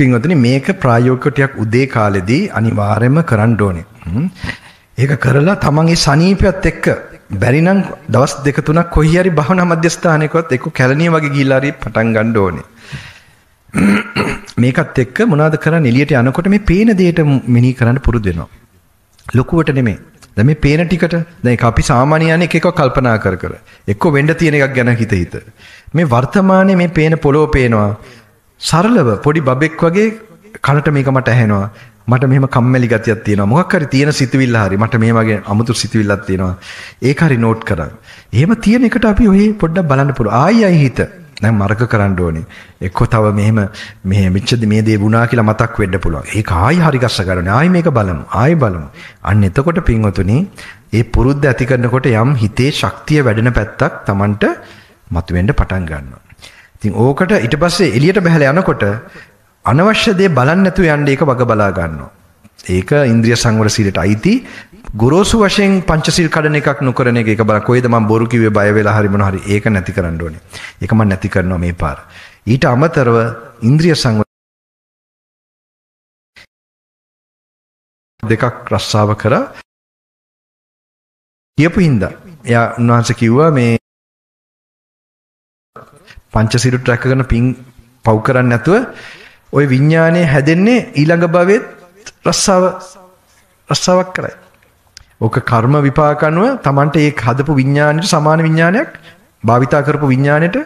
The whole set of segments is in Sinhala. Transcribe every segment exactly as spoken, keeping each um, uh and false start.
පින්වතුනි මේක ප්‍රායෝගික ටිකක් උදේ කාලෙදී අනිවාර්යයෙන්ම කරන්න ඕනේ. ඒක කරලා තමන්ගේ සනීපයත් එක්ක බැරි නම් දවස් දෙක තුනක් කොහේ හරි භවනා මධ්‍යස්ථානයකවත් එක්ක කැලණිය වගේ ගිහිල්ලා හරි පටන් ගන්න ඕනේ. මේකත් එක්ක මොනවාද කරන්නේ එළියට යනකොට මේ පේන දෙයට මෙනෙහි කරන්න පුරුදු වෙනවා. ලොකුවට නෙමෙයි. දැන් මේ පේන ටිකට දැන් ඒක අපි සාමාන්‍යයෙන් එක එකව කල්පනා කර කර එක්ක වෙන්න තියෙන එකක් ගැන හිත හිත. මේ වර්තමානයේ මේ පේන පොළොව පේනවා. සරලව පොඩි බබෙක් වගේ කනට මේක මට ඇහෙනවා මට මෙහෙම කම්මැලි ගතියක් තියෙනවා මොකක් හරි තියෙන සිතුවිල්ල හරි මට මේ වගේ අමුතු සිතුවිල්ලක් තියෙනවා ඒක හරි නෝට් කරගන්න. එහෙම තියෙන එකට අපි ඔය පොඩ්ඩක් බලන්න පුළුවන්. ආයි ආයි හිත දැන් මරක කරන්න ඕනේ. එක්කෝ තව මෙහෙම මේ මිච්ඡද මේ දේ වුණා කියලා මතක් වෙන්න පුළුවන්. ඒක ආයි හරි ගස්ස ගන්න ඕනේ. ආයි මේක බලමු. ආයි බලමු. අන්න එතකොට පින්වතුනි මේ පුරුද්ද ඇති කරනකොට යම් හිතේ ශක්තිය වැඩෙන පැත්තක් Tamanට මතුවෙන්න පටන් ගන්නවා. ඉතින් ඕකට ඊට පස්සේ එළියට බහලා යනකොට අනවශ්‍ය දේ බලන්න නැතුව යන්නේ ඒක වග බලා ගන්නවා. ඒක ඉන්ද්‍රිය සංවර සීලයට අයිති. ගොරෝසු වශයෙන් පංචශීල් කඩන එකක් නොකරන එක ඒක බලන්න. කොයිද මම බොරු කිව්වේ බය වෙලා හරි මොනවා හරි ඒක නැති කරන්න ඕනේ. ඒක මම නැති කරනවා මේ පාර. ඊට අමතරව ඉන්ද්‍රිය සංවර දෙකක් රස්සාව කරා. කියපු හින්දා එයා උන්වහන්සේ කිව්වා මේ පංචසිරු ට්‍රැක් කරන පින් පව් කරන්නේ නැතුව ওই විඥානය හැදෙන්නේ ඊළඟ භවෙත් රස්සාව රස්සාවක් කරයි. ඕක කර්ම විපාක අනුව Tamanට ඒ හදපු විඥානයට සමාන විඥානයක් භාවිතා කරපු විඥානයට.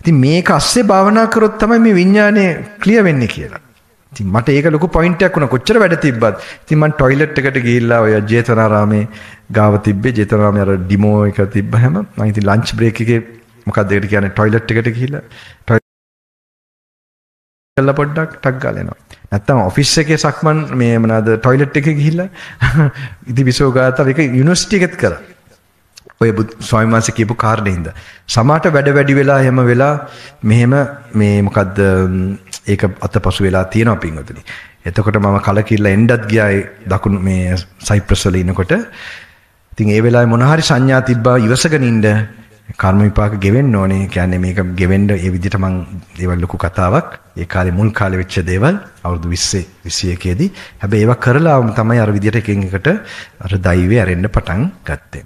ඉතින් මේක ASCII භාවනා කරොත් තමයි මේ විඥානය ක්ලියර් වෙන්නේ කියලා. ඉතින් මට ඒක ලොකු පොයින්ට් එකක් වුණා. කොච්චර වැඩ තිබ්බත්. ඉතින් මම টয়ලට් එකට ගිහිල්ලා ඔය ජේතවනාරාමේ ගාව තිබ්බේ ජේතවනාරාමේ අර ඩිමෝ එක තිබ්බ හැම මම ඉතින් ලන්ච් බ්‍රේක් එකේ මොකක්ද ඒකට කියන්නේ টয়ලට් එකට ගිහිල්ලා টয়ලට් කරලා පොඩ්ඩක් ටක් ගාලා එනවා. නැත්තම් ඔෆිස් එකේ සක්මන් මේ මොනවාද টয়ලට් එකේ ගිහිල්ලා ඉදි විසෝ ගාතව එක යුනිවර්සිටි එකෙත් කරා. ඔය ස්වාමීන් වහන්සේ කියපු කාරණේ හින්දා සමාට වැඩ වැඩි වෙලා හැම වෙලා මෙහෙම මේ මොකද්ද ඒක අතපසු වෙලා තියෙනවා පින්වතුනි. එතකොට මම කලකිරලා එන්නත් ගියා ඒ දකුණු මේ සයිප්‍රස් වල ඉනකොට. ඉතින් ඒ වෙලාවේ මොන හරි සංඥා තිබ්බා ඉවසගෙන ඉන්න කර්ම විපාක ගෙවෙන්න ඕනේ. කියන්නේ මේක ගෙවෙන්න ඒ විදිහට මං දේවල් ලොකු කතාවක් ඒ කාලේ මුල් කාලේ වෙච්ච දේවල් අවුරුදු විස්සේ විසිඑකේ දී හැබැයි ඒවා කරලාම තමයි අර විදිහට එකින් එකට අර දෛවය ඇරෙන්න පටන් ගත්තේ.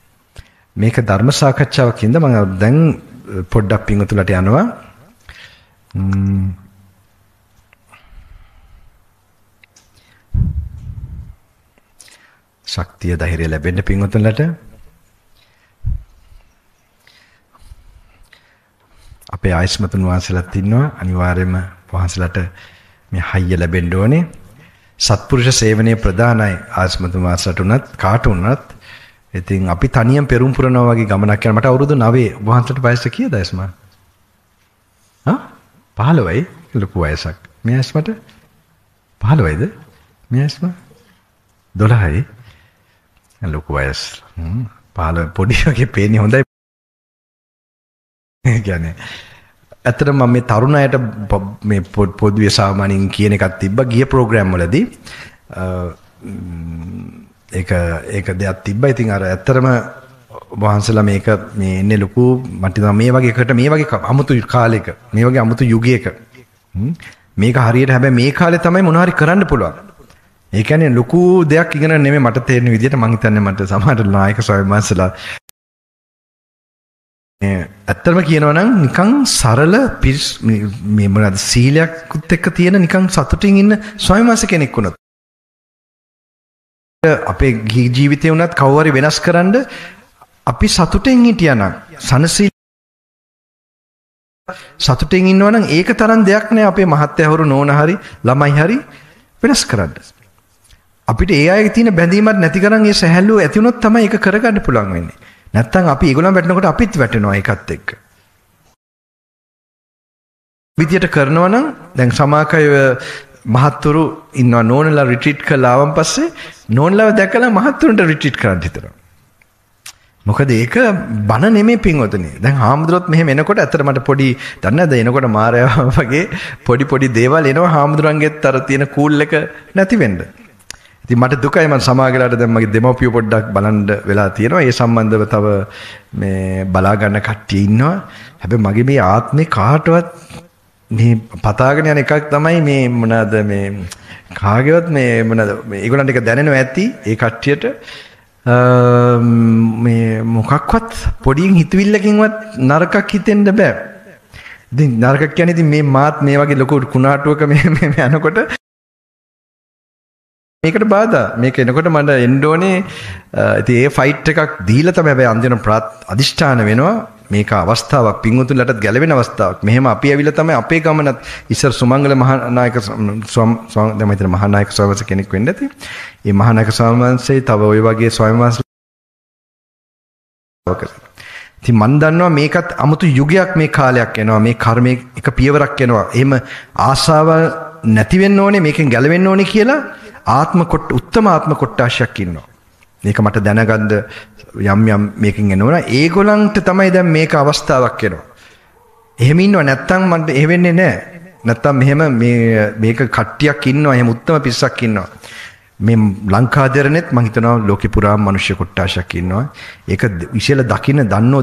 මේක ධර්ම සාකච්ඡාවක් හින්දා මම දැන් පොඩ්ඩක් පිටුලට යනවා. ශක්තිය ධෛර්යය ලැබෙන්න පිටුලට අපේ ආයස්මතුන් වහන්සේලාත් ඉන්නවා. අනිවාර්යයෙන්ම වහන්සේලාට මේ හයිය ලැබෙන්න ඕනේ. සත්පුරුෂ සේවනයේ ප්‍රධානයි ආයස්මතුන් වහන්සේට උනත් කාට උනත්. ඉතින් අපි තනියෙන් පෙරම් පුරනවා වගේ ගමනක් යන මට අවුරුදු නවයේ වහන්සේට වයස කීයද ආයස්මා? හා පහළොවයි ලොකු වයසක්. මේ ආයස්මට පහළොවයිද? මේ ආයස්මා දොළහයි. ලොකු වයස. හ්ම් පහළ පොඩි වගේ පේන්නේ හොඳයි. කියන්නේ ඇත්තටම මම මේ තරුණ අයට මේ පොදුවේ සාමාන්‍යයෙන් කියන එකක් තිබ්බා ගිය ප්‍රෝග්‍රෑම් වලදී. ඒක ඒක දෙයක් තිබ්බා. ඉතින් අර ඇත්තටම වහන්සලා මේක මේ එන්නේ ලොකු මට මේ වගේ එකට මේ වගේ අමුතු කාලයක මේ වගේ අමුතු යුගයක මේක හරියට හැබැයි මේ කාලේ තමයි මොනවා හරි කරන්න පුළුවන්. ඒ කියන්නේ ලොකු දෙයක් ඉගෙන නෙමෙයි මට තේරෙන විදිහට මං හිතන්නේ මට සමහර නායක ස්වාමීන් වහන්සලා ඇත්තම කියනවා නම් නිකන් සරල මේ මොනවාද සීලයක්ත් එක්ක තියෙන නිකන් සතුටින් ඉන්න ස්වයංවාස කෙනෙක් වුණත් අපේ ජීවිතේ වුණත් කවවරි වෙනස්කරනද අපි සතුටින් හිටියනම් සනසීල සතුටින් ඉන්නවනම් ඒක තරම් දෙයක් නෑ අපේ මහත්යවරු නෝන හරි ළමයි හරි වෙනස් කරන්න. අපිට ඒ අයගේ තියෙන බැඳීමක් නැති කරන් ඒ සැහැල්ලුව ඇති වුණොත් තමයි ඒක කරගන්න පුළුවන් වෙන්නේ. නැත්තම් අපි ඒගොල්ලන් වැටෙනකොට අපිත් වැටෙනවා ඒකත් එක්ක. විදියට කරනවා නම් දැන් සමාකය මහත්තුරු ඉන්නවා නෝනලා රිට්‍රීට් කරලා ආවන් පස්සේ නෝනලාව දැකලා මහත්තුරුන්ට රිට්‍රීට් කරන්න හිතනවා. මොකද ඒක බන නෙමෙයි පින්වතුනි. දැන් හාමුදුරුවොත් මෙහෙම එනකොට ඇත්තට මට පොඩි දන්නේ නැද එනකොට මාරයා වගේ පොඩි පොඩි දේවල් එනවා හාමුදුරන්ගෙත් අර තියෙන කූල් එක නැති වෙන්න. ඉතින් මට දුකයි මම සමාජලාට දැන් මගේ දෙමව්පිය පොඩ්ඩක් බලන්න වෙලා තියෙනවා. ඒ සම්බන්ධව තව මේ බලා ගන්න කට්ටිය ඉන්නවා. හැබැයි මගේ මේ ආත්මේ කාටවත් මේ පතාගෙන යන එකක් තමයි මේ මොනවාද මේ කාගේවත් මේ මොනවාද ඒගොල්ලන්ට එක දැනෙනවා ඇති ඒ කට්ටියට මේ මොකක්වත් පොඩියෙන් හිතවිල්ලකින්වත් නරකක් හිතෙන්න බෑ. ඉතින් නරකක් කියන්නේ ඉතින් මේ මාත් මේ වගේ ලොකු කුණාටුවක මේ මේ යනකොට මේකට බාධා මේක එනකොට මම එන්න ඕනේ. ඉතින් ඒ ෆයිට් එකක් දීලා තමයි අපි අන්තිම අධිෂ්ඨාන වෙනවා. මේක අවස්ථාවක් පින්වුතුන්ලටත් ගැලවෙන අවස්ථාවක්. මෙහෙම අපි ඇවිල්ලා තමයි අපේ ගමනත් ඉස්සර සුමංගල මහානායක ස්වාමීන් දැන් මම මහානායක ස්වාමීන් වහන්සේ කෙනෙක් වෙන්න ඇති. මේ මහානායක ස්වාමීන් වහන්සේ තව ওই වගේ ස්වාමීන් වහන්සේ ඉතින් මම දන්නවා මේකත් 아무තු යුගයක් මේ කාලයක් එනවා. මේ කර්මයේ එක පියවරක් එනවා. එහෙම ආශාව නැති වෙන්න ඕනේ මේකෙන් ගැලවෙන්න ඕනේ කියලා ආත්ම කොට උත්තම ආත්ම කොටාශයක් ඉන්නවා. මේක මට දැනගන්න යම් යම් මේකෙන් එනවා ඒගොල්ලන්ට තමයි දැන් මේක අවස්ථාවක් වෙනවා. එහෙම ඉන්නව නැත්තම් මට එහෙ වෙන්නේ නැහැ. නැත්තම් මෙහෙම මේ මේක කට්ටියක් ඉන්නවා එහෙම උත්තම පිස්සක් ඉන්නවා. මේ ලංකාදරණෙත් මම හිතනවා ලෝකේ පුරාම මිනිස්සු කොට්ටාශයක් ඉන්නවා. ඒක විශේෂල දකින්න දන්නෝ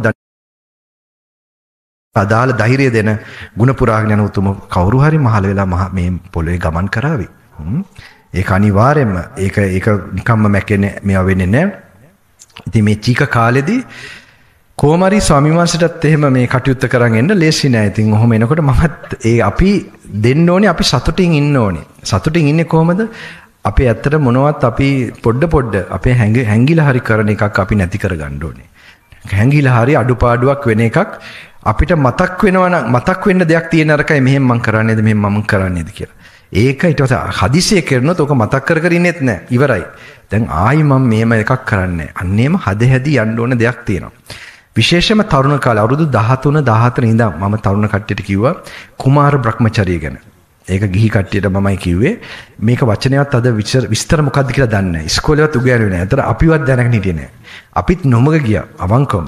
අදාළ ධෛර්යය දෙන ಗುಣ පුරාගෙන යන උතුම කවුරු හරි මහල වෙලා මහ මේ පොළවේ ගමන් කරાવી. ඒක අනිවාර්යෙන්ම ඒක ඒක නිකම්ම මැකෙන්නේ මේවා වෙන්නේ නැහැ. ඉතින් මේ චීක කාලෙදී කොමාරි ස්වාමීන් වහන්සේටත් එහෙම මේ කටයුත්ත කරන් එන්න ලේසි නෑ. ඉතින් ඔහොම එනකොට මමත් ඒ අපි දෙන්න ඕනේ අපි සතුටින් ඉන්න ඕනේ. සතුටින් ඉන්නේ කොහමද? අපේ ඇත්තට මොනවත් අපි පොඩ පොඩ අපේ හැංගි හැංගිලා හරි කරන එකක් අපි නැති කරගන්න ඕනේ. හැංගිලා හරි අඩුපාඩුවක් වෙන එකක් අපිට මතක් වෙනවා මතක් වෙන්න දෙයක් තියෙන අරකයි මෙහෙම මං කරන්නේද මෙහෙම මම කරන්නේද කියලා. ඒක ඊට පස්සේ හදිසිය කරනොත් ඔක මතක් කර කර ඉන්නෙත් නෑ. ඉවරයි. දැන් ආයි මම මේම එකක් කරන්නේ. අන්නේම හද හැදි යන්න ඕන දෙයක් තියෙනවා. විශේෂයෙන්ම තරුණ කාලේ අවුරුදු දහතුන දහහතර ඉඳන් මම තරුණ කට්ටියට කිව්වා කුමාර බ්‍රහ්මචර්ය ගැන. ඒක ගිහි කට්ටියට මමයි කිව්වේ. මේක වචනයවත් අද විස්තර මොකද්ද කියලා දන්නේ නෑ. ඉස්කෝලේවත් උගන්වන්නේ නෑ. ඒතර අපිවත් දැනගෙන හිටියේ නෑ. අපිත් නොමග ගියා අවංකවම.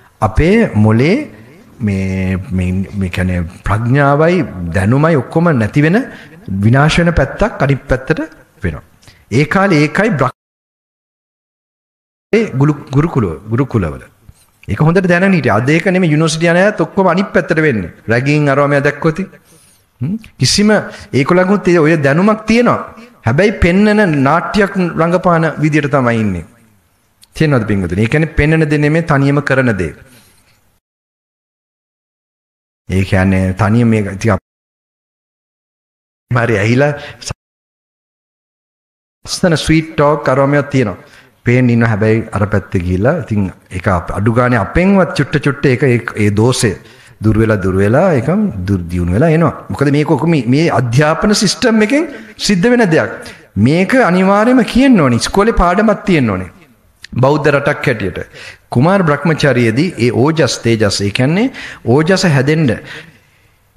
අපේ මොලේ මේ මේ කියන්නේ ප්‍රඥාවයි දැනුමයි ඔක්කොම නැති වෙන විනාශ වෙන පැත්තක් අනිත් පැත්තට වෙනවා. ඒ කාලේ ඒකයි ඒ ගුරුකුල ගුරුකුලවල. ඒක හොඳට දැනගෙන හිටියා. අද ඒක නෙමෙයි යුනිවර්සිටි යනයත් ඔක්කොම අනිත් පැත්තට වෙන්නේ. රැගින් අරව මෙයා දැක්කොති. කිසිම ඒකලඟුත් ඔය දැනුමක් තියෙනවා. හැබැයි පෙන්නන නාට්‍යයක් රඟපාන විදියට තමයි ඉන්නේ. තියෙනවද බින්දුනේ? ඒ කියන්නේ පෙන්නන දේ නෙමෙයි තනියම කරන දේ. ඒ කියන්නේ තනිය මේක ටික මාරි ඇහිලා ස්තන ස්වීට් ටෝක් කරමියෝ තියෙනවා. පේන්න ඉන්න හැබැයි අර පැත්තේ ගිහිලා ඉතින් ඒක අඩු ගානේ අපෙන්වත් චුට්ට චුට්ට ඒක ඒ දෝෂේ දුර වෙලා දුර වෙලා ඒක දුර දියුණු වෙලා එනවා. මොකද මේක මේ අධ්‍යාපන සිස්ටම් එකෙන් සිද්ධ වෙන දෙයක්. මේක අනිවාර්යයෙන්ම කියන්න ඕනේ. ඉස්කෝලේ පාඩමක් තියෙන්න ඕනේ. බෞද්ධ රටක් හැටියට කුමාර බ්‍රහ්මචාරියේදී ඒ ඕජස් තේජස් ඒ කියන්නේ ඕජස හැදෙන්න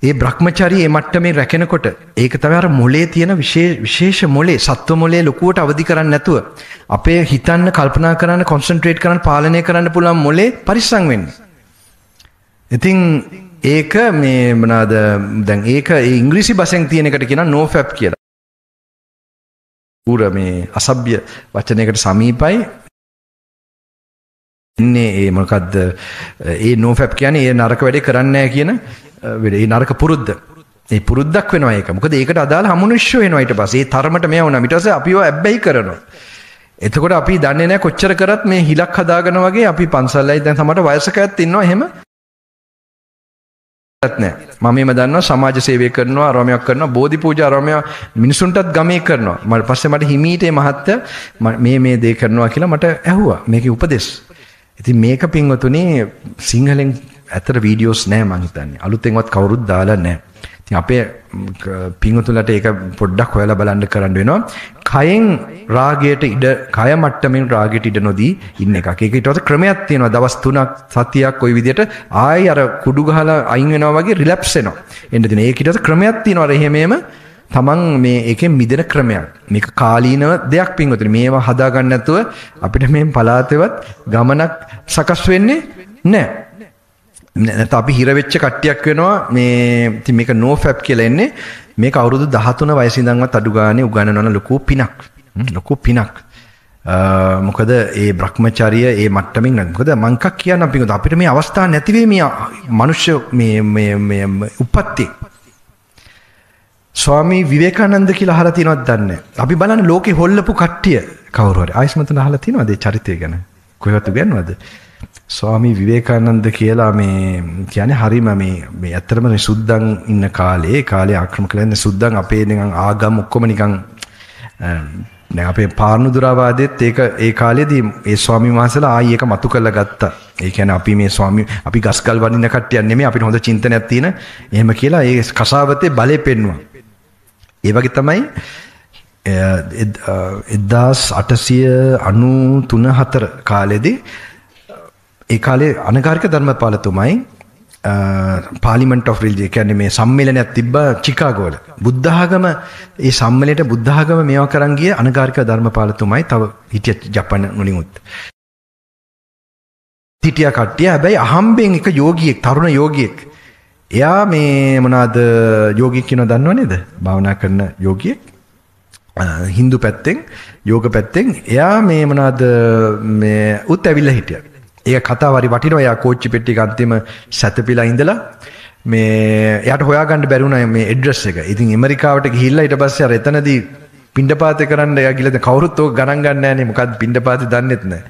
ඒ බ්‍රහ්මචාරියේ මට්ටමේ රැකෙනකොට ඒක තමයි අර මොලේ තියෙන විශේෂ විශේෂ මොලේ සත්ව මොලේ ලොකුවට අවදි කරන්නේ නැතුව අපේ හිතන්න කල්පනා කරන්න කොන්සන්ට්‍රේට් කරන්න පාලනය කරන්න පුළුවන් මොලේ පරිස්සම් වෙන්නේ. ඉතින් ඒක මේ මොනවාද දැන් ඒක ඒ ඉංග්‍රීසි භාෂෙන් තියෙන එකට කියනවා no fap කියලා. ඌර මේ අසභ්‍ය වචනයකට සමීපයි. ඉන්නේ ඒ මොකද්ද ඒ නෝෆැප් කියන්නේ ඒ නරක වැඩේ කරන්නේ නැහැ කියන ඒ නරක පුරුද්ද. ඒ පුරුද්දක් වෙනවා ඒක. මොකද ඒකට අදාළ හමුනිශ්ෂය වෙනවා ඊට පස්සේ. ඒ තරමට මෙයා වුණා. ඊට පස්සේ අපිව ඇබ්බැහි කරනවා. එතකොට අපි දන්නේ නැහැ කොච්චර කරත් මේ හිලක් හදාගෙන වගේ අපි පන්සල්ලයි දැන් සමහර වයසකයත් ඉන්නවා එහෙම. මම මේව දන්නවා සමාජ සේවය කරනවා, අරමයක් කරනවා, බෝධි පූජා අරමයා මිනිසුන්ටත් ගමේ කරනවා. මම පස්සේ මට හිමීටේ මහත්තයා මේ මේ දේ කරනවා කියලා මට ඇහුවා. මේකේ උපදේශ ඉතින් මේක පින්වතුනේ සිංහලෙන් ඇතර වීඩියෝස් නෑ මං හිතන්නේ. අලුතෙන්වත් කවුරුත් දාලා නෑ. ඉතින් අපේ පින්වතුන්ලට ඒක පොඩ්ඩක් හොයලා බලන්න කරන්න වෙනවා. කයෙන් රාගයට ඉඩ කය මට්ටමින් රාගයට ඉඩ නොදී ඉන්න එකක්. ඒක ඊට පස්සේ ක්‍රමයක් තියෙනවා. දවස් තුනක් සතියක් ওই විදියට ආයි අර කුඩු ගහලා අයින් වෙනවා වගේ රිලැප්ස් වෙනවා. එන්න දින ඒක ඊට පස්සේ ක්‍රමයක් තියෙනවා. අර එහෙමම තමන් මේ එකෙන් මිදෙන ක්‍රමයක්. මේක කාලීනව දෙයක් පින්වතුනි. මේවා හදා ගන්න නැතුව අපිට මේ පලාතේවත් ගමනක් සකස් වෙන්නේ නැහැ. නැත්නම් අපි හිර වෙච්ච කට්ටියක් වෙනවා මේ ඉතින් මේක no fab කියලා එන්නේ මේක අවුරුදු දහතුන වයස ඉඳන්වත් අඩු ගානේ උගන්වනවා ලොකු පිනක් ලොකු පිනක් මොකද ඒ Brahmacharya ඒ මට්ටමින් නම් මොකද මං කක් කියන්න අපි අපිට මේ අවස්ථාව නැති වෙයි මේ මිනිස්සු මේ මේ මේ උපත්ති ස්වාමී විවේකානන්ද කියලා අහලා තියෙනවද දන්නේ අපි බලන්නේ ලෝකේ හොල්ලපු කට්ටිය කවුරු හරි ආයස්මතන අහලා තියෙනවද ඒ චරිතය ගැන කොහෙවත් උගන්වනවද ස්වාමී විවේකානන්ද කියලා මේ කියන්නේ හරිම මේ මේ ඇත්තටම සුද්ධන් ඉන්න කාලේ කාලේ ආක්‍රම කළන්නේ සුද්ධන් අපේ නිකන් ආගම් ඔක්කොම නිකන් දැන් අපේ පාරණුදුරාවාදෙත් ඒක ඒ කාලේදී ඒ ස්වාමීන් වහන්සේලා ආයි ඒක මතු කරලා ගත්තා. ඒ කියන්නේ අපි මේ ස්වාමී අපි ගස්කල් වඩින්න කට්ටියක් නෙමෙයි අපිට හොඳ චින්තනයක් තියෙන. එහෙම කියලා ඒ කසාවතේ බලේ පෙන්නවා. ඒ වගේ තමයි එදාස් අටසිය අනූ තුන හතර කාලේදී ඒ කාලේ අනගාරික ධර්මපාලතුමයි පාර්ලිමන්ට් ඔෆ් රිල්ජේ කියන්නේ මේ සම්මේලනයක් තිබ්බා චිකාගෝ වල බුද්ධ ආගම ඒ සම්මේලනයට බුද්ධ ආගම මේවා කරන් ගියේ අනගාරික ධර්මපාලතුමයි තව හිටිය ජපාන වලින් උත් හිටියා කට්ටිය හැබැයි අහම්බෙන් එක යෝගියෙක් තරුණ යෝගියෙක් එයා මේ මොනවාද යෝගියෙක් කියනවා දන්නව නේද භාවනා කරන යෝගියෙක් Hindu පැත්තෙන් යෝග පැත්තෙන් එයා මේ මොනවාද මේ උත් ඇවිල්ලා හිටියා ඒ කතාව හරි වටිනවා. එයා කෝච්චි පෙට්ටියක අන්තිම සැතපීලා ඉඳලා මේ එයාට හොයාගන්න බැරි වුණා මේ ඇඩ්‍රස් එක. ඉතින් ඇමරිකාවට ගිහිල්ලා ඊට පස්සේ අර එතනදී පින්ඩපාතේ කරන්න එයා ගිහලා කවුරුත් ඕක ගණන් ගන්න නැහැ නේ. මොකද්ද පින්ඩපාතේ දන්නෙත් නැහැ.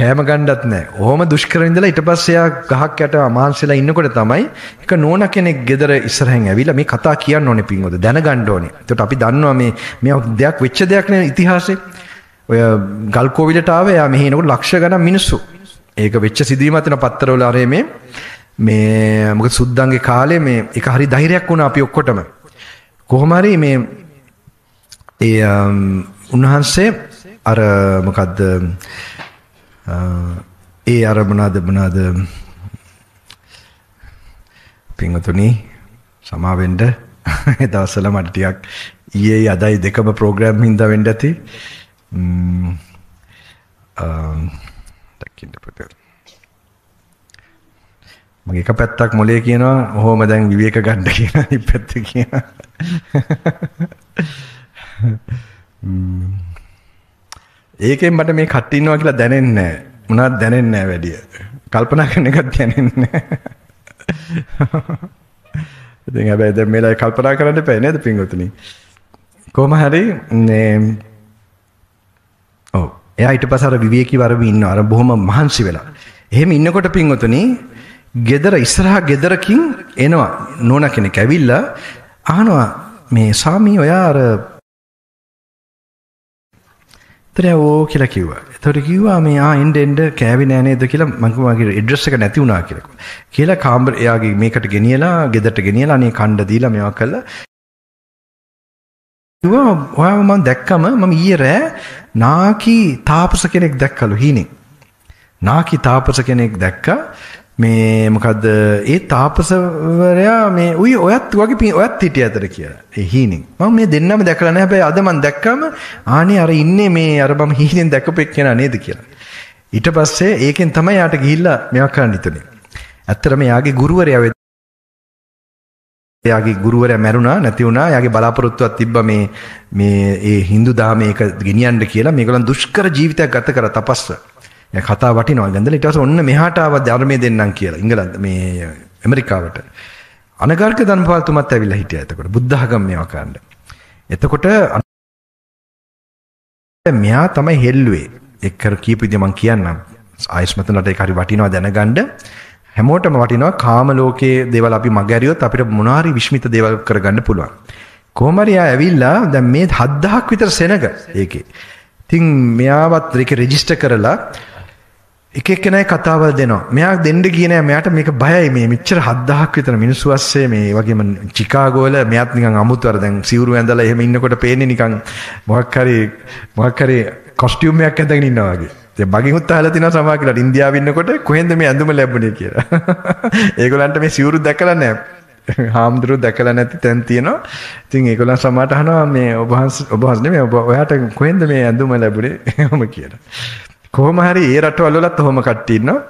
කෑම ගන්නවත් නැහැ. ඕම දුෂ්කර ඉඳලා ඊට පස්සේ එයා ගහක් යට අමාන්සෙලා ඉන්නකොට තමයි එක නෝනා කෙනෙක් ගෙදර ඉස්සරහින් ඇවිල්ලා මේ කතා කියන්න ඕනේ පින්වද දැනගන්න ඕනේ. ඒකට අපි දන්නවා මේ මේ දෙයක් වෙච්ච දෙයක් නේ ඉතිහාසෙ. ඔය ගල්කෝවිලට ආවේ එයා මෙහි එනකොට ලක්ෂ ගණන් මිනිස්සු ඒක වෙච්ච සිදුවීමක් වෙන පත්තරවල ආරේ මේ මේ මොකද සුද්දන්ගේ කාලේ මේ එක හරි ධෛර්යයක් වුණා අපි ඔක්කොටම කොහොම හරි මේ ඒ උන්වහන්සේ අර මොකද්ද ඒ අර මොනවාද මොනවාද පින්වතුනි සමාවෙන්න ඒ දවස්වල මට ටිකක් ඊයේ අදයි දෙකම ප්‍රෝග්‍රෑම් හින්දා වෙන්න ඇති මගේ එක පැත්තක් මොලේ කියනවා ඔහොම දැන් විවේක ගන්න කියලා අනිත් පැත්ත කියනවා ඒකෙන් මට මේ කට් ඉන්නවා කියලා දැනෙන්නේ නැහැ මොනවත් දැනෙන්නේ නැහැ වැඩිය කල්පනා කරන එකක් දැනෙන්නේ නැහැ දැන් හැබැයි දැන් මේලා කල්පනා කරන්න එපා නේද පින්වතුනි කොහොම හරි මේ ඔව් එයා ඊට පස්සේ අර විවේකී වරම ඉන්නවා අර බොහොම මහන්සි වෙලා එහෙම ඉන්නකොට පින්වතුනි ගෙදර ඉස්සරහා ගෙදරකින් එනවා නෝනා කෙනෙක් ඇවිල්ලා අහනවා මේ සාමී ඔයා අර ත්‍රයෝ කියලා කිව්වා. එතකොට කිව්වා මේ ආ එන්න එන්න කෑවේ නෑ නේද කියලා මම මගේ ඇඩ්‍රස් එක නැති වුණා කියලා. කියලා කාමර එයාගේ මේකට ගෙනියලා ගෙදරට ගෙනියලා අනේ කණ්ඩ දීලා මේවා කළා. කිව්වා ඔයාව මම දැක්කම මම ඊයේ රෑ නාකි තාපස කෙනෙක් දැක්කලු හීනේ. නාකි තාපස කෙනෙක් දැක්කා මේ මොකද්ද ඒ තාපසවරයා මේ උයි ඔයත් වගේ ඔයත් හිටිය අතර කියලා ඒ හීනෙන් මම මේ දෙන්නම දැකලා නැහැ හැබැයි අද මම දැක්කම ආනේ අර ඉන්නේ මේ අර බම් හීනෙන් දැකපෙක් කෙනා නේද කියලා ඊට පස්සේ ඒකෙන් තමයි යාට ගිහිල්ලා මේවා කරන්න හිතුනේ ඇත්තටම යාගේ ගුරුවරයා යාගේ ගුරුවරයා මැරුණා නැති වුණා යාගේ බලාපොරොත්තුවක් තිබ්බා මේ මේ ඒ Hindu දාමේ එක ගෙනියන්න කියලා මේගොල්ලන් දුෂ්කර ජීවිතයක් ගත කරා තපස්ව ඒ කතා වටිනවා ගඳලා ඊට පස්සේ ඔන්න මෙහාට ආව ධර්මයේ දෙන්නම් කියලා ඉංගලන්ත මේ ඇමරිකාවට අනගාරික ධර්මපාලතුමත් ඇවිල්ලා හිටියා එතකොට බුද්ධ ආගමේ වකන්න. එතකොට මෙයා තමයි හෙල්ලුවේ. එක් කර කීප විදිහ මම කියන්නම්. ආයස්මතනට ඒක හරි වටිනවා දැනගන්න. හැමෝටම වටිනවා කාම ලෝකයේ දේවල් අපි මගහැරියොත් අපිට මොනවාරි විශ්මිත දේවල් කරගන්න පුළුවන්. කොහොම හරි ආ ඇවිල්ලා දැන් මේ හත් දහසක් විතර සෙනඟ ඒකේ. ඉතින් මෙයාවත් ඒක රෙජිස්ටර් කරලා එක එක්කෙනයි කතාවල් දෙනවා. මෙයා දෙන්න ගියේ නෑ. මෙයාට මේක බයයි මේ. මෙච්චර හත් දහසක් විතර මිනිස්සු ඇස්සේ මේ වගේම චිකාගෝ වල මෙයාත් නිකන් අමුතුවර දැන් සිවුරු ඇඳලා එහෙම ඉන්නකොට පේන්නේ නිකන් මොකක් හරි මොකක් හරි කොස්ටියුම් එකක් ඇඳගෙන ඉන්නවා වගේ. දැන් මගෙන් උත් අහලා තිනවා සමහර කෙනාට ඉන්දියාවේ ඉන්නකොට කොහෙන්ද මේ ඇඳුම ලැබුණේ කියලා. ඒගොල්ලන්ට මේ සිවුරු දැකලා නෑ. හාමුදුරු දැකලා නැති තැන් තියෙනවා. ඉතින් ඒගොල්ලන් සමහරට අහනවා මේ ඔබ වහන්සේ ඔබ වහන්සේ නෙමෙයි ඔබ ඔයාට කොහෙන්ද මේ ඇඳුම ලැබුණේ එහෙම කියලා. කොහොම හරි ඒ රටවල වලත් කොහොම කට්ටි ඉන්නවා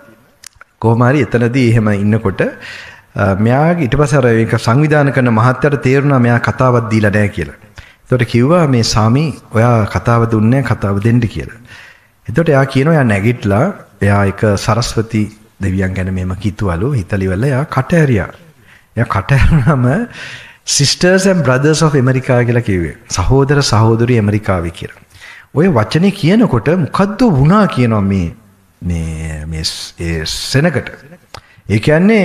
කොහොම හරි එතනදී එහෙම ඉන්නකොට මෙයාගේ ඊට පස්සේ අර ඒක සංවිධානය කරන මහත්තයාට තේරුණා මෙයා කතාවක් දීලා නැහැ කියලා. එතකොට කිව්වා මේ සාමි ඔයා කතාව දුන්නේ කතාව දෙන්න කියලා. එතකොට එයා කියනවා එයා නැගිටලා එයා එක සරස්වති දෙවියන් ගැන මෙහෙම කිතුවලු හිතලිවල එයා කට ඇරියා. එයා කට ඇරුණාම sisters and brothers of America කියලා කිව්වේ. සහෝදර සහෝදරි ඇමරිකාවේ කියලා. ඔය වචනේ කියනකොට මොකද්ද වුණා කියනවා මේ මේ මේ සෙනගට. ඒ කියන්නේ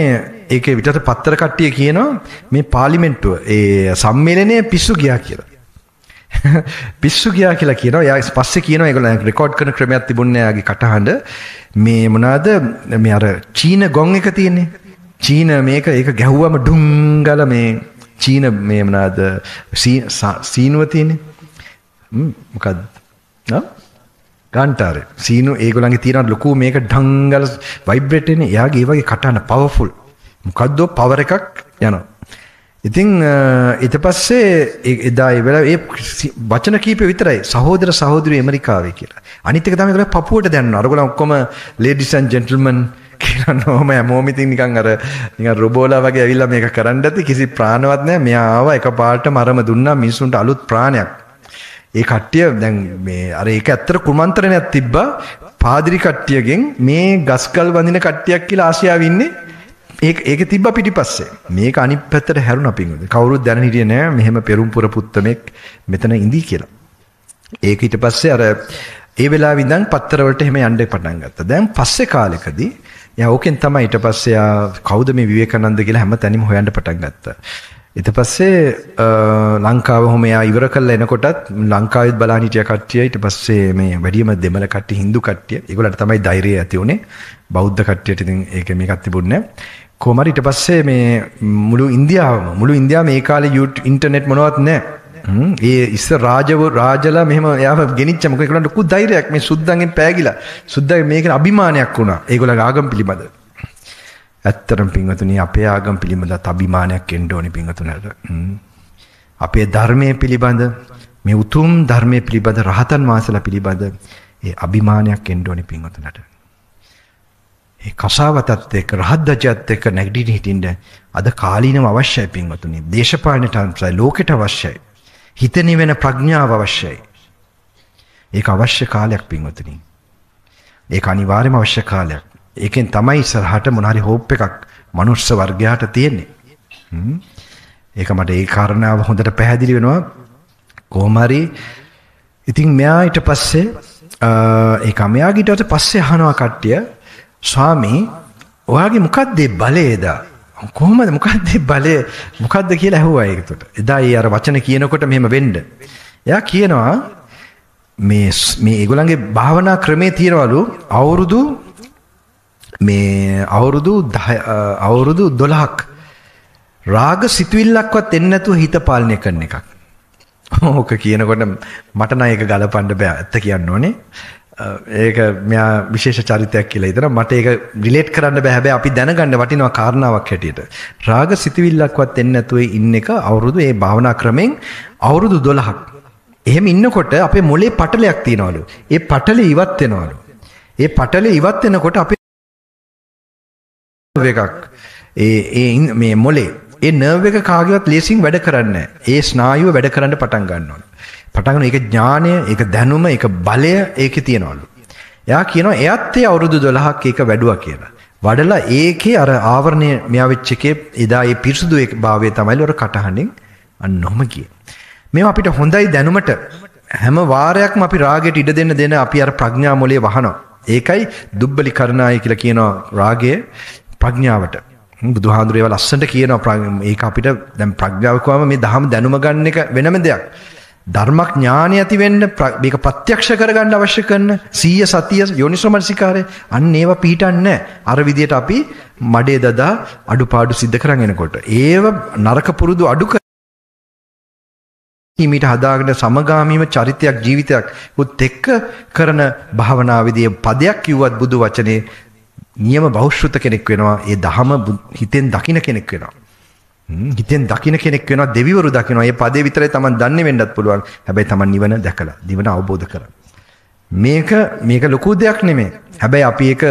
ඒකේ විතර පත්තර කට්ටිය කියනවා මේ පාර්ලිමේන්තුව ඒ සම්මේලනයේ පිස්සු ගියා කියලා. පිස්සු ගියා කියලා කියනවා. යා පස්සේ කියනවා ඒගොල්ලෝ රෙකෝඩ් කරන ක්‍රමයක් තිබුණේ යාගේ කටහඬ මේ මොනවාද මේ අර චීන ගොන් එක තියෙන්නේ. චීන මේක ඒක ගැහුවම ඩුංගල මේ චීන මේ මොනවාද සීනුව තියෙන්නේ. මොකද්ද ගාන්ටාරේ සීනු ඒගොල්ලන්ගේ තියෙන ලොකු මේක ඩංගල ভাইබ්‍රේට් වෙන එයාගේ ඒ වගේ කටහඬ පවර්ෆුල් මොකද්දෝ පවර් එකක් යනවා. ඉතින් ඊට පස්සේ එදා ඒ වෙලාවේ ඒ වචන කීපෙ විතරයි සහෝදර සහෝදරිය ඇමරිකාවේ කියලා. අනිත් එක තමයි තමයි පපුවට දැනනවා. අරගොල්ලන් ඔක්කොම ladies and gentlemen කියලා නෝම හැමෝම ඉතින් නිකන් අර නිකන් රොබෝලා වගේ ඇවිල්ලා මේක කරන්න ඇති කිසි ප්‍රාණවත් නැහැ. මෙයා ආවා එකපාරට මරම දුන්නා මිනිසුන්ට අලුත් ප්‍රාණයක්. ඒ කට්ටිය දැන් මේ අර ඒක ඇත්තට කුමන්ත්‍රණයක් තිබ්බා පාදිරි කට්ටියගෙන් මේ ගස්කල් වඳින කට්ටියක් කියලා ආසියාවේ ඉන්නේ. ඒක ඒක තිබ්බා පිටිපස්සේ. මේක අනිත් පැත්තට හැරුණා පින්වද. කවුරුත් දැන හිටියේ නෑ මෙහෙම පෙරම්පුර පුත්තමෙක් මෙතන ඉඳී කියලා. ඒක ඊට පස්සේ අර ඒ වෙලාවේ ඉඳන් පත්තර වලට එහෙම යන්න පටන් ගත්තා. දැන් පස්සේ කාලෙකදී යා ඕකෙන් තමයි ඊට පස්සේ කවුද මේ විවේකানন্দ කියලා හැම තැනම හොයන්න පටන් ගත්තා. ඊට පස්සේ ලංකාව හොම එයා ඉවර කළා එනකොටත් ලංකාවෙත් බලන්න හිටිය කට්ටිය ඊට පස්සේ මේ වැඩිම දෙමළ කට්ටිය හින්දු කට්ටිය ඒගොල්ලන්ට තමයි ධෛර්යය ඇති උනේ. බෞද්ධ කට්ටියට ඉතින් ඒක මේකක් තිබුණේ නැහැ. කොහොම හරි ඊට පස්සේ මේ මුළු ඉන්දියාවම මුළු ඉන්දියාවම මේ කාලේ ඉන්ටර්නෙට් මොනවත් නැහැ. ඒ ඉස්සර රාජව රාජලා මෙහෙම එයාව ගෙනිච්ච මොකද ඒගොල්ලන්ට ලොකු ධෛර්යයක් මේ සුද්දන්ගෙන් පෑගිලා සුද්දගේ මේකේ අභිමානයක් වුණා. ඒගොල්ලගේ ආගම් පිළිබඳ ඇත්තටම පින්වතුනි අපේ ආගම් පිළිබඳ අභිමානයක් එන්න ඕනේ පින්වතුනට. අපේ ධර්මයේ පිළිබඳ මේ උතුම් ධර්මයේ පිළිබඳ රහතන් වහන්සේලා පිළිබඳ ඒ අභිමානයක් එන්න ඕනේ පින්වතුනට. ඒ කසාවතත් එක්ක රහද්දජත් එක්ක නැගිටින්න හිටින්න අද කාලීනව අවශ්‍යයි පින්වතුනි. දේශපාලනට අවශ්‍යයි, ලෝකෙට අවශ්‍යයි, හිතේ වෙන ප්‍රඥාව අවශ්‍යයි. ඒක අවශ්‍ය කාලයක් පින්වතුනි. ඒක අනිවාර්යම අවශ්‍ය කාලයක්. ඒකෙන් තමයි ඉස්සරහට මොනාරි හෝප් එකක් මනුස්ස වර්ගයාට තියෙන්නේ. ඒක මට ඒ කාරණාව හොඳට පැහැදිලි වෙනවා කොහොම හරි. ඉතින් මෙයා ඊට පස්සේ ඒක මෙයාගිට පස්සේ අහනවා කට්ටිය ස්වාමී ඔයාගේ මොකද්ද බලයද කොහොමද මොකද්ද බලය මොකද්ද කියලා ඇහුවා. ඒකට එදා ඒ අර වචන කියනකොට මෙහෙම වෙන්න එයා කියනවා මේ මේ ඒගොල්ලන්ගේ භාවනා ක්‍රමේ තියනවලු අවුරුදු මේ අවුරුදු අවුරුදු දොළහක් රාග සිතුවිල්ලක්වත් එන්නේ නැතුව හිත පාලනය කරන එකක්. ඕක කියනකොට මට නම් ඒක ගලපන්න බෑ. ඇත්ත කියන්න ඕනේ. ඒක මෙයා විශේෂ චරිතයක් කියලා හිතනවා. මට ඒක රිලේට් කරන්න බෑ. හැබැයි අපි දැනගන්න වටිනවා කාරණාවක් හැටියට. රාග සිතුවිල්ලක්වත් එන්නේ නැතුව ඉන්න එක අවුරුදු ඒ භාවනා ක්‍රමෙන් අවුරුදු දොළහක්. එහෙම ඉන්නකොට අපේ මොලේ පටලයක් තියනවලු. ඒ පටලේ ඉවත් වෙනවලු. ඒ පටලේ ඉවත් වෙනකොට අපේ එකක් ඒ මේ මොලේ ඒ නර්ව් එක කාගේවත් ලේසින් වැඩ කරන්නේ නැහැ. ඒ ස්නායුව වැඩ කරන්න පටන් ගන්නවා. පටන් ගන්න එක ඥානය, ඒක දැනුම, ඒක බලය ඒකේ තියනවලු. එයා කියනවා එයත් ඒ අවුරුදු දොළහක් ඒක වැඩුවා කියලා. වඩලා ඒකේ අර ආවරණය මෙයා වෙච්ච එකේ එදා ඒ පිරිසුදු ඒ භාවයේ තමයිලු අර කටහඬින් අන්නොම කිය. මේවා අපිට හොඳයි දැනුමට හැම වාරයක්ම අපි රාගයට ඉඩ දෙන්න දෙන අපි අර ප්‍රඥා මොලේ වහනවා. ඒකයි දුබ්බලි කරණාය කියලා කියනවා රාගය ප්‍රඥාවට. බුදුහාඳුරේව ලස්සනට කියනවා ඒක අපිට දැන් ප්‍රඥාව කියවම මේ දහම දැනුම ගන්න එක වෙනම දෙයක්. ධර්මඥානය ඇති වෙන්න මේක ප්‍රත්‍යක්ෂ කරගන්න අවශ්‍ය කරන සීය සතිය යෝනිසෝමනසිකාරය අන්න ඒවා පිටින්නේ අර විදියට අපි මඩේ දදා අඩුපාඩු සිද්ධ කරන් එනකොට ඒව නරක පුරුදු අඩු කර හිමීට හදාගෙන සමගාමීව චරිතයක් ජීවිතයක් උත් එක්ක කරන භාවනාවේදී පදයක් කිව්වත් බුදු වචනේ නියම බෞද්ධ කෙනෙක් වෙනවා ඒ ධහම හිතෙන් දකින්න කෙනෙක් වෙනවා හිතෙන් දකින්න කෙනෙක් වෙනවා දෙවිවරු දකිනවා මේ පදේ විතරයි Taman දන්නේ වෙන්නත් පුළුවන් හැබැයි Taman නිවන දැකලා දිවන අවබෝධ කරගන්න මේක මේක ලොකු දෙයක් නෙමෙයි හැබැයි අපි ඒක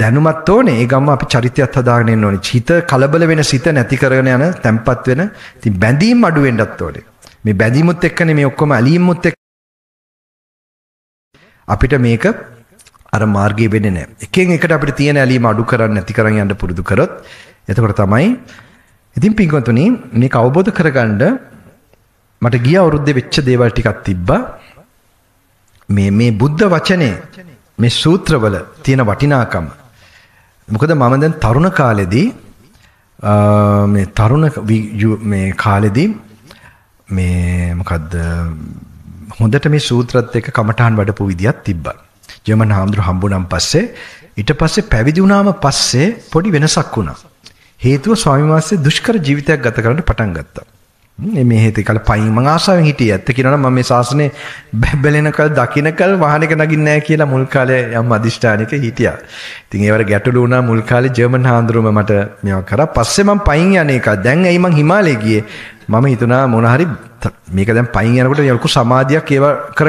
දැනුමත් ඕනේ ඒ ගම්ම අපි චරිතයත් හදාගෙන ඉන්න ඕනේ චිත කලබල වෙන සිත නැති කරගෙන යන තැම්පත් වෙන ඉතින් බැඳීම් අඩු වෙන්නත් ඕනේ මේ බැඳීමුත් එක්කනේ මේ ඔක්කොම ඇලීම්මුත් එක්ක අපිට මේක අර මාර්ගයේ වෙන්නේ නැහැ එකෙන් එකට අපිට තියෙන ඇලීම අඩු කරන්න නැති කරන් යන්න පුරුදු කරොත් එතකොට තමයි ඉතින් පින්කොන්තුනි මේක අවබෝධ කරගන්න මට ගිය අවුරුද්දේ වෙච්ච දේවල් ටිකක් තිබ්බා මේ මේ බුද්ධ වචනේ මේ සූත්‍රවල තියෙන වටිනාකම මොකද මම දැන් තරුණ කාලෙදී මේ තරුණ මේ කාලෙදී මේ මොකද්ද හොඳට මේ සූත්‍රත් එක්ක කමඨාන් වඩපු විදියක් තිබ්බා ජර්මන් හාමුදුරු හම්බුණාන් පස්සේ ඊට පස්සේ පැවිදි වුණාම පස්සේ පොඩි වෙනසක් වුණා හේතුව ස්වාමීන් වහන්සේ දුෂ්කර ජීවිතයක් ගත කරන්න පටන් ගත්තා. මේ හේතේ කල පයින් මං ආසාවෙන් හිටියේ. ඇත්ත කියනවා නම් මම මේ ශාසනේ බැබලෙනකල් දකින්නකල් වාහනයක නගින්නේ නැහැ කියලා මුල් කාලේ යම් අදිෂ්ඨානික හිටියා. ඉතින් ඒවර ගැටලු වුණා මුල් කාලේ ජර්මන් හාන්දරුම මට මේවා කරා. පස්සේ මං පයින් යන එක. දැන් ඇයි මං හිමාලයේ ගියේ? මම හිතුණා මොන හරි මේක දැන් පයින් යනකොට ලොකු සමාධියක් ඒවා කර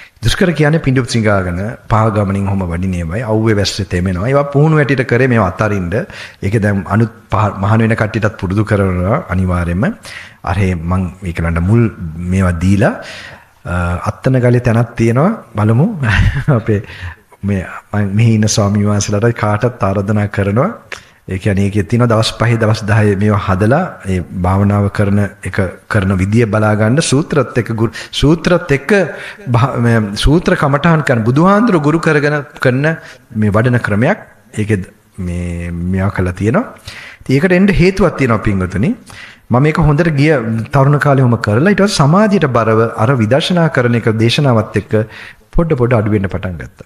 දුෂ්කර කියන්නේ පින්දුප් සිංගාගෙන පාගමණින් හොම වඩිනේමයි අවුවේ වැස්සේ තෙමෙනවා. ඒවා පුහුණු වැටිට කරේ මේව අතරින්ද. ඒක දැන් අනුත් මහාන වෙන කට්ටියටත් පුරුදු කරනවා අනිවාර්යයෙන්ම. අරේ මං මේකලන්ට මුල් මේවා දීලා අත්තන ගලේ තැනක් තියෙනවා බලමු අපේ මේ මෙහි ඉන්න ස්වාමීන් වහන්සේලාට කාටත් ආරාධනා කරනවා ඒ කියන්නේ ඒකේ තියෙනවා දවස් පහේ දවස් දහයේ මේවා හදලා ඒ භාවනාව කරන එක කරන විදිය බලා ගන්න සූත්‍රත් එක්ක සූත්‍රත් එක්ක සූත්‍ර කමඨහන් කරන බුදුහාඳුර ගුරු කරගෙන කරන මේ වඩන ක්‍රමයක් ඒකේ මේ මෙයා කළා තියෙනවා ඉතින් ඒකට එන්න හේතුවක් තියෙනවා පින්වතුනි මම මේක හොඳට ගිය තරුණ කාලේ වම කරලා ඊට පස්සේ සමාධියට බරව අර විදර්ශනා කරන එක දේශනාවත් එක්ක පොඩ පොඩ අඩු වෙන්න පටන් ගත්තා.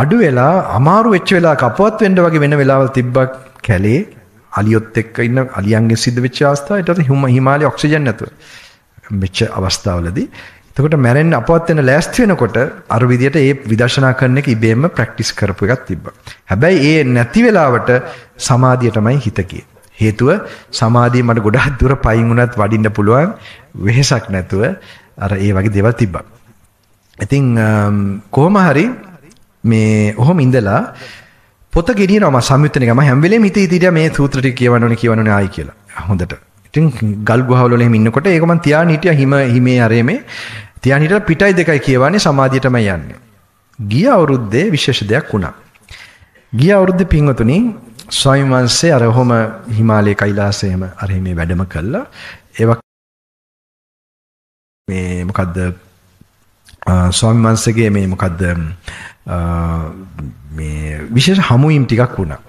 අඩු වෙලා අමාරු වෙච්ච වෙලාවක අපවත් වෙන්න වගේ වෙන වෙලාවල් තිබ්බක් කැලේ අලියොත් එක්ක ඉන්න අලියන්ගේ සිද්ධ වෙච්ච අවස්ථා ඊට පස්සේ හිමාලයේ ඔක්සිජන් නැතුව මෙච්ච අවස්ථාවලදී එතකොට මැරෙන්න අපවත් වෙන ලෑස්ති වෙනකොට අර විදියට ඒ විදර්ශනා කරන එක ඉබේම ප්‍රැක්ටිස් කරපු එකක් තිබ්බා. හැබැයි ඒ නැති වෙලාවට සමාධිය තමයි හිත කියේ. හේතුව සමාධිය මට ගොඩාක් දුර පයින් වුණත් වඩින්න පුළුවන් වෙහසක් නැතුව අර ඒ වගේ දේවල් තිබ්බා. ඉතින් කොහොම හරි මේ ඔහොම ඉඳලා පොත ගෙනියනවා මම සම්යුත්තනේ ගම හැම වෙලේම හිතේ හිටියා මේ සූත්‍ර ටික කියවන්න ඕනේ කියවන්න ඕනේ ආයි කියලා. හොඳට. ඉතින් ගල් ගුහවල එහෙම ඉන්නකොට ඒක මම තියාගෙන හිටියා හිම හිමේ අරේ මේ තියාගෙන හිටලා පිටයි දෙකයි කියවන්නේ සමාධියටම යන්නේ. ගිය අවුරුද්දේ විශේෂ දෙයක් වුණා. ගිය අවුරුද්දේ පින්වතුනි ස්වාමීන් වහන්සේ අර හොම හිමාලයේ කෛලාසයේම අර මේ වැඩම කළා. ඒවා මේ මොකද්ද ස්වාමීන් වහන්සේගේ මේ මොකද්ද මේ විශේෂ හමුවීම් ටිකක් වුණා.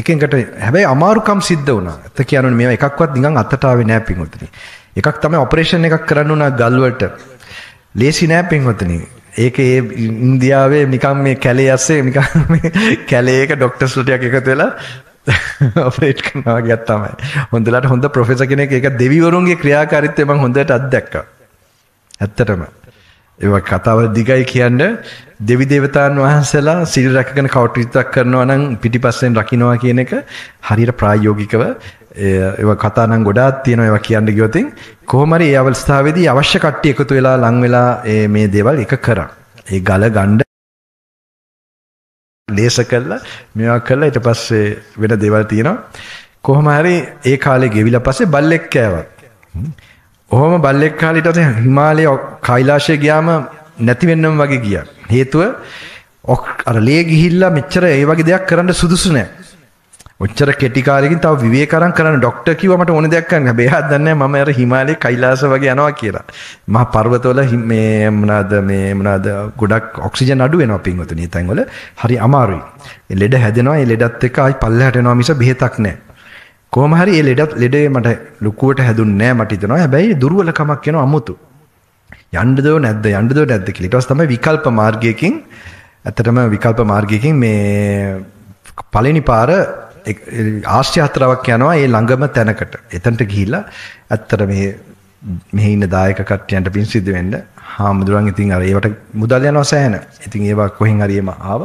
එකෙන්කට හැබැයි අමාරුකම් සිද්ධ වුණා. ඒත් කියනවනේ මේවා එකක්වත් නිකන් අතට ආවේ නෑ පින්වතුනි. එකක් තමයි ඔපරේෂන් එකක් කරන්න උනා ගල්වලට. ලේසි නෑ පින්වතුනි. ඒකේ ඉන්දියාවේ නිකන් මේ කැලේ ඇස්සේ නිකන් මේ කැලේක ડોක්ටර්ස් ටිකක් එකතු වෙලා ඔපරේට් කරනවා ගියා තමයි. හොඳලට හොඳ ප්‍රොෆෙසර් කෙනෙක් ඒක දෙවිවරුන්ගේ ක්‍රියාකාරීත්වය මම හොඳට අත්දැක්කා. ඇත්තටම. ඒවා කතාවල දිගයි කියන්නේ දෙවි දේවතාන් වහන්සේලා සිල් රැකගෙන කවට විතරක් කරනවා නම් පිටිපස්සෙන් රකින්නවා කියන එක හරියට ප්‍රායෝගිකව ඒවා කතා නම් ගොඩාක් තියෙනවා ඒවා කියන්න ගියොත් කොහොම හරි ඒ අවස්ථාවේදී අවශ්‍ය කට්ටිය එකතු වෙලා ලං වෙලා මේ දේවල් එක කරා. ඒ ගල ගණ්ඩ ලේස කළා මේවා කළා ඊට පස්සේ වෙන දේවල් තියෙනවා. කොහොම හරි ඒ කාලේ ගෙවිලා පස්සේ බල්ලෙක් කෑවා. ඔහොම බල්ලෙක් කාලේ ඊට පස්සේ හිමාලයේ කෛලාශයේ ගියාම නැති වෙන්නම වගේ ගියා. හේතුව අර ලේ ගිහිල්ලා මෙච්චර ඒ වගේ දෙයක් කරන්න සුදුසු නැහැ. ඔච්චර කෙටි කාලෙකින් තව විවේකකරන් කරන්න ડોක්ටර් කිව්වා මට ඕන දෙයක් කරන්න. හැබැයි ආද දන්නේ නැහැ මම අර හිමාලයේ කෛලාස වගේ යනවා කියලා. මහ පර්වතවල මේ මොනවාද මේ මොනවාද ගොඩක් ඔක්සිජන් අඩු වෙනවා පින්වතුනි. ඒ තැන්වල හරි අමාරුයි. ඒ ලෙඩ හැදෙනවා. ඒ ලෙඩත් එක්ක ආයි පල්ලෙහාට යනවා මිස බෙහෙතක් නැහැ. කොහොම හරි ඒ ලෙඩ ලෙඩේ මට ලුකුවට හැදුන්නේ නැහැ මට හිතෙනවා. හැබැයි දුර්වලකමක් වෙනවා අමුතු. යන්නද නැද්ද යන්නද නැද්ද කියලා. ඊට පස්සේ තමයි විකල්ප මාර්ගයකින් ඇත්තටම විකල්ප මාර්ගයකින් මේ පළවෙනි පාර ආශ්‍රය හතරක් යනවා ඒ ළඟම තැනකට. එතනට ගිහිල්ලා ඇත්තට මේ මෙහි ඉන්න දායක කට්ටියන්ට පින් සිද්ධ වෙන්න හාමුදුරන් ඉතින් අර ඒවට මුදල් යනවා සෑහෙන. ඉතින් ඒවා කොහෙන් හරි එම ආව.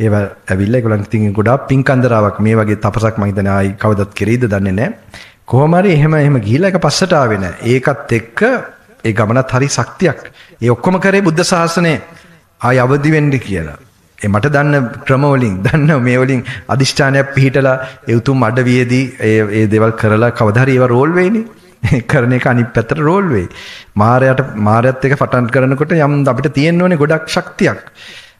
ඒවා ඇවිල්ලා ඒගොල්ලන් ඉතින් ගොඩාක් පින් කන්දරාවක් මේ වගේ තපසක් මම හිතන්නේ ආයි කවදත් කෙරෙයිද දන්නේ නැහැ. කොහොම හරි එහෙම එහෙම ගිහිල්ලා එක පස්සට ආවේ නැහැ. ඒකත් එක්ක ඒ ගමනත් හරි ශක්තියක්. ඒ ඔක්කොම කරේ බුද්ධ ශාසනය ආය අවදි වෙන්න කියලා. ඒ මට දන්න ක්‍රම වලින් දන්න මේ වලින් අදිෂ්ඨානයක් පිහිටලා ඒ උතුම් අඩවියේදී ඒ ඒ දේවල් කරලා කවදා හරි ඒවා රෝල් වෙයිනේ. කරන එක අනිත් පැත්තට රෝල් වෙයි. මායයට මායයත් එක පටන් කරනකොට යම් අපිට තියෙන්න ඕනේ ගොඩක් ශක්තියක්.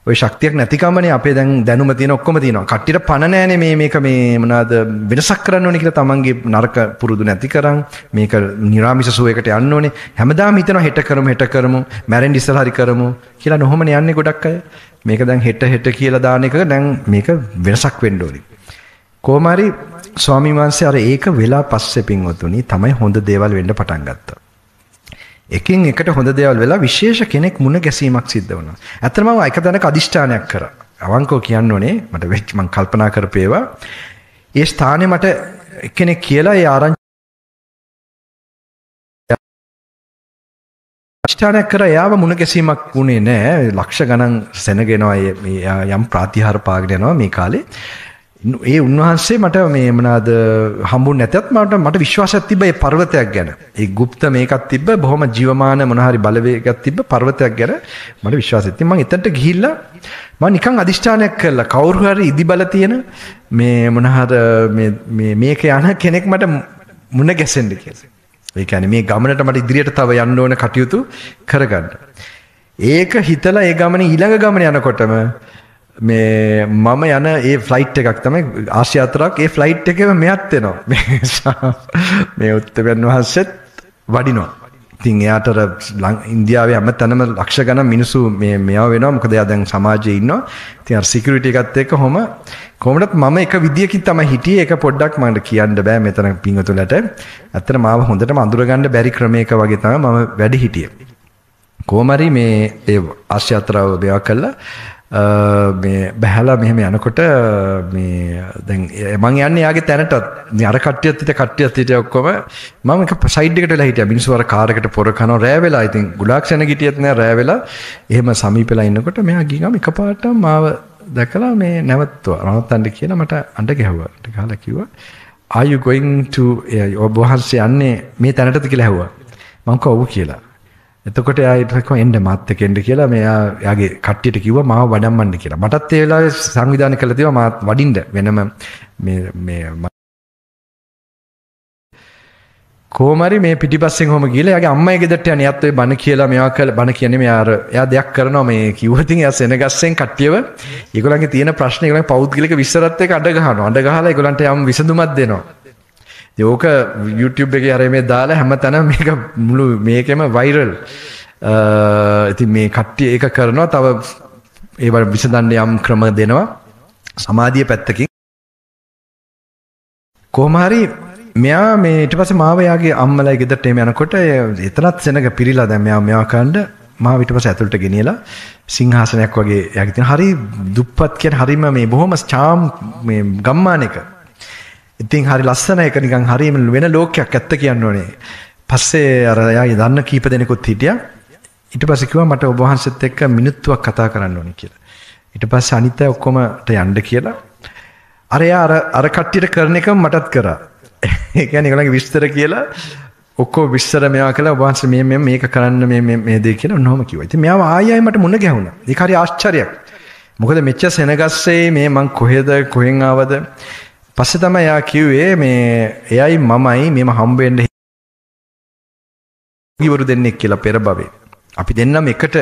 ওই ශක්තියක් නැතිකමනේ අපේ දැන් දැනුම තියෙන ඔක්කොම තියෙනවා. කට්ටියට පණ නැහැනේ මේ මේක මේ මොනවාද වෙනසක් කරන්න ඕනේ කියලා තමන්ගේ නරක පුරුදු නැති කරන් මේක නිරාමිෂ සෝයකට යන්න ඕනේ. හැමදාම හිතනවා හෙට කරමු හෙට කරමු මැරෙන්න ඉස්සලා හරි කරමු කියලා නොහොමනේ යන්නේ ගොඩක් අය. මේක දැන් හෙට හෙට කියලා දාන එක දැන් මේක වෙනසක් වෙන්න ඕනේ. කොහොම හරි ස්වාමීන් වහන්සේ අර ඒක වෙලා පස්සේ පින්වතුනි තමයි හොඳ දේවල් වෙන්න පටන් ගත්තා. එකින් එකට හොඳ දේවල් වෙලා විශේෂ කෙනෙක් මුණ ගැසීමක් සිද්ධ වුණා. ඇත්තටම මම එක දණක අදිෂ්ඨානයක් කරා. අවංකව කියන්න ඕනේ මට වෙච්ච මං කල්පනා කරපේවා. ඒ ස්ථානේ මට එක්කෙනෙක් කියලා ඒ ආරංචි අදිෂ්ඨානයක් කරා යාව මුණ ගැසීමක් වුණේ නැහැ. ලක්ෂ ගණන් සෙනගෙනවා මේ යම් ප්‍රතිහාර පාගෙන යනවා මේ කාලේ. ඒ උන්වහන්සේ මට මේ මොනවාද හම්බුනේ නැතත් මට මට විශ්වාසයක් තිබ්බා මේ පර්වතයක් ගැන. ඒ গুপ্ত මේකක් තිබ්බ බොහොම ජීවමාන මොන හරි බලවේගයක් තිබ්බ පර්වතයක් ගැන මට විශ්වාසයක් තිබ්බ. මම එතනට ගිහිල්ලා මම නිකන් අදිෂ්ඨානයක් කළා කවුරු හරි ඉදිබල තියෙන මේ මොන හරි මේ මේක යන කෙනෙක් මට මුණ ගැසෙන්න කියලා. ඒ කියන්නේ මේ ගමනට මට ඉදිරියට තව යන්න ඕන කටයුතු කරගන්න. ඒක හිතලා ඒ ගමනේ ඊළඟ ගමන යනකොටම මේ මම යන ඒ ෆ්ලයිට් එකක් තමයි ආසියාතරක්. ඒ ෆ්ලයිට් එකේම මෙයත් එනවා මේ මේ උත්තරයන් වහන්සේත් වඩිනවා. ඉතින් එයාට ඉන්දියාවේ හැමතැනම ලක්ෂ ගණන් මිනිස්සු මේ මෙයා වෙනවා. මොකද එයා දැන් සමාජයේ ඉන්නවා. ඉතින් අර සිකියුරිටි එකත් එක්ක කොහොම කොහොමදත් මම එක විදියකින් තමයි හිටියේ. ඒක පොඩ්ඩක් මට කියන්න බෑ මෙතන පිංගතුලට. ඇත්තට මාව හොඳටම අඳුර ගන්න බැරි ක්‍රමයක වගේ තමයි මම වැඩි හිටියේ. කොහොම හරි මේ ඒ ආසියාතරව බයා කළා මේ බහැලා මෙහෙම යනකොට මේ දැන් මම යන්නේ යාගේ තැනටත් අර කට්ටියත් හිට කට්ටියත් හිට ඔක්කොම මම එක සයිඩ් එකට වෙලා හිටියා. මිනිස්සු අර කාර් එකට පොර කනවා රෑ වෙලා. ඉතින් ගුණාක් සෙන ගිටියත් නෑ රෑ වෙලා. එහෙම සමීපෙලා ඉන්නකොට මෙයා ගිහම එකපාරට මාව දැකලා මේ නැවතුවා. නවත්තන්න කියලා මට අඬ ගැහුවා. ඊට ගහලා කිව්වා "Are you going to ඔබ වහන්සේ යන්නේ මේ තැනටද" කියලා ඇහුවා. මම කව ඔව් කියලා. එතකොට එයා ඊට පස්සේ එන්න මාත් එක්ක එන්න කියලා මෙයා යාගේ කට්ටියට කිව්වා මාව වඩම්මන්න කියලා. මටත් ඒ වෙලාවේ සංවිධානය කළා තියවා මාත් වඩින්න වෙනම මේ මේ කොහමරි මේ පිටිපස්සෙන් කොහොම ගිහලා යාගේ අම්මයි ගෙදරට යන්නේ. එයාත් ඔය බණ කියලා මෙයා කළ බණ කියන්නේ මෙයා අර එයා දෙයක් කරනවා මේ කිව්වොතින් එයා සෙනගස්සෙන් කට්ටියව ඒගොල්ලන්ගේ තියෙන ප්‍රශ්න ඒගොල්ලන් පෞද්ගලික විශ්වරත් එක්ක අඬ ගහනවා. අඬ ගහලා ඒගොල්ලන්ට යම් විසඳුමක් දෙනවා. ඒක YouTube එකේ හරි මේ දාලා හැමතැනම මේක මුළු මේකෙම වයිරල්. ඉතින් මේ කට්ටිය ඒක කරනවා. තව ඒවා විසඳන්න යම් ක්‍රම දෙනවා සමාධිය පැත්තකින්. කොහොම හරි මෙයා මේ ඊට පස්සේ මාව යාගේ අම්මලා ගෙදරට එම යනකොට එතනත් සෙනග පිරීලා දැන් මෙයා මෙයා කණ්ඩ මාව ඊට පස්සේ ඇතුළට ගෙනියලා සිංහාසනයක් වගේ යාගේ තියෙන හරි දුප්පත් කියන හරිම මේ බොහොම charm මේ ගම්මානයක. ඉතින් හරි ලස්සන එක නිකන් හරියම වෙන ලෝකයක් ඇත්ත කියන්න ඕනේ. පස්සේ අර යාගේ දන්න කීප දෙනෙකුත් හිටියා. ඊට පස්සේ කිව්වා මට ඔබ වහන්සේත් එක්ක මිනිත්තුවක් කතා කරන්න ඕනේ කියලා. ඊට පස්සේ අනිත් අය ඔක්කොමට යන්න කියලා. අර යා අර අර කට්ටියට කරන එක මටත් කරා. ඒ කියන්නේ ඒගොල්ලන්ගේ විස්තර කියලා ඔක්කොම විස්තර මෙයා කළා. ඔබ වහන්සේ මේ මේ මේක කරන්න මේ මේ මේ දේ කියලා ඔන්නෝම කිව්වා. ඉතින් මෙයාව ආයෙ ආයෙ මට මුණ ගැහුණා. ඒක හරි ආශ්චර්යයක්. මොකද මෙච්ච සෙනගස්සේ මේ මං කොහෙද කොහෙන් ආවද පස්සේ තමයි යා කිව්වේ මේ එයයි මමයි මෙම හම්බ වෙන්න ඉවරු දෙන්නේ කියලා පෙර භවයේ. අපි දෙන්නම එකට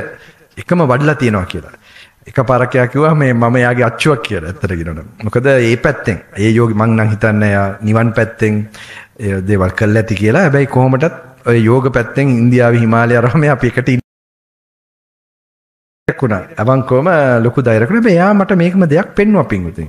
එකම වඩලා තියනවා කියලා. එක පාරක් යා කිව්වා මේ මම එයාගේ අච්චුවක් කියලා ඇත්තට කියනවා. මොකද ඒ පැත්තෙන් ඒ යෝගී මං නම් හිතන්නේ යා නිවන් පැත්තෙන් දේවල් කළා ඇති කියලා. හැබැයි කොහොමදත් ඔය යෝග පැත්තෙන් ඉන්දියාවේ හිමාලය ආරාමයේ අපි එකට ඉන්නවා. අවංකවම ලොකු ධෛර්යයක් නේ. එයා මට මේකම දෙයක් පෙන්නුවා පින්විතින්.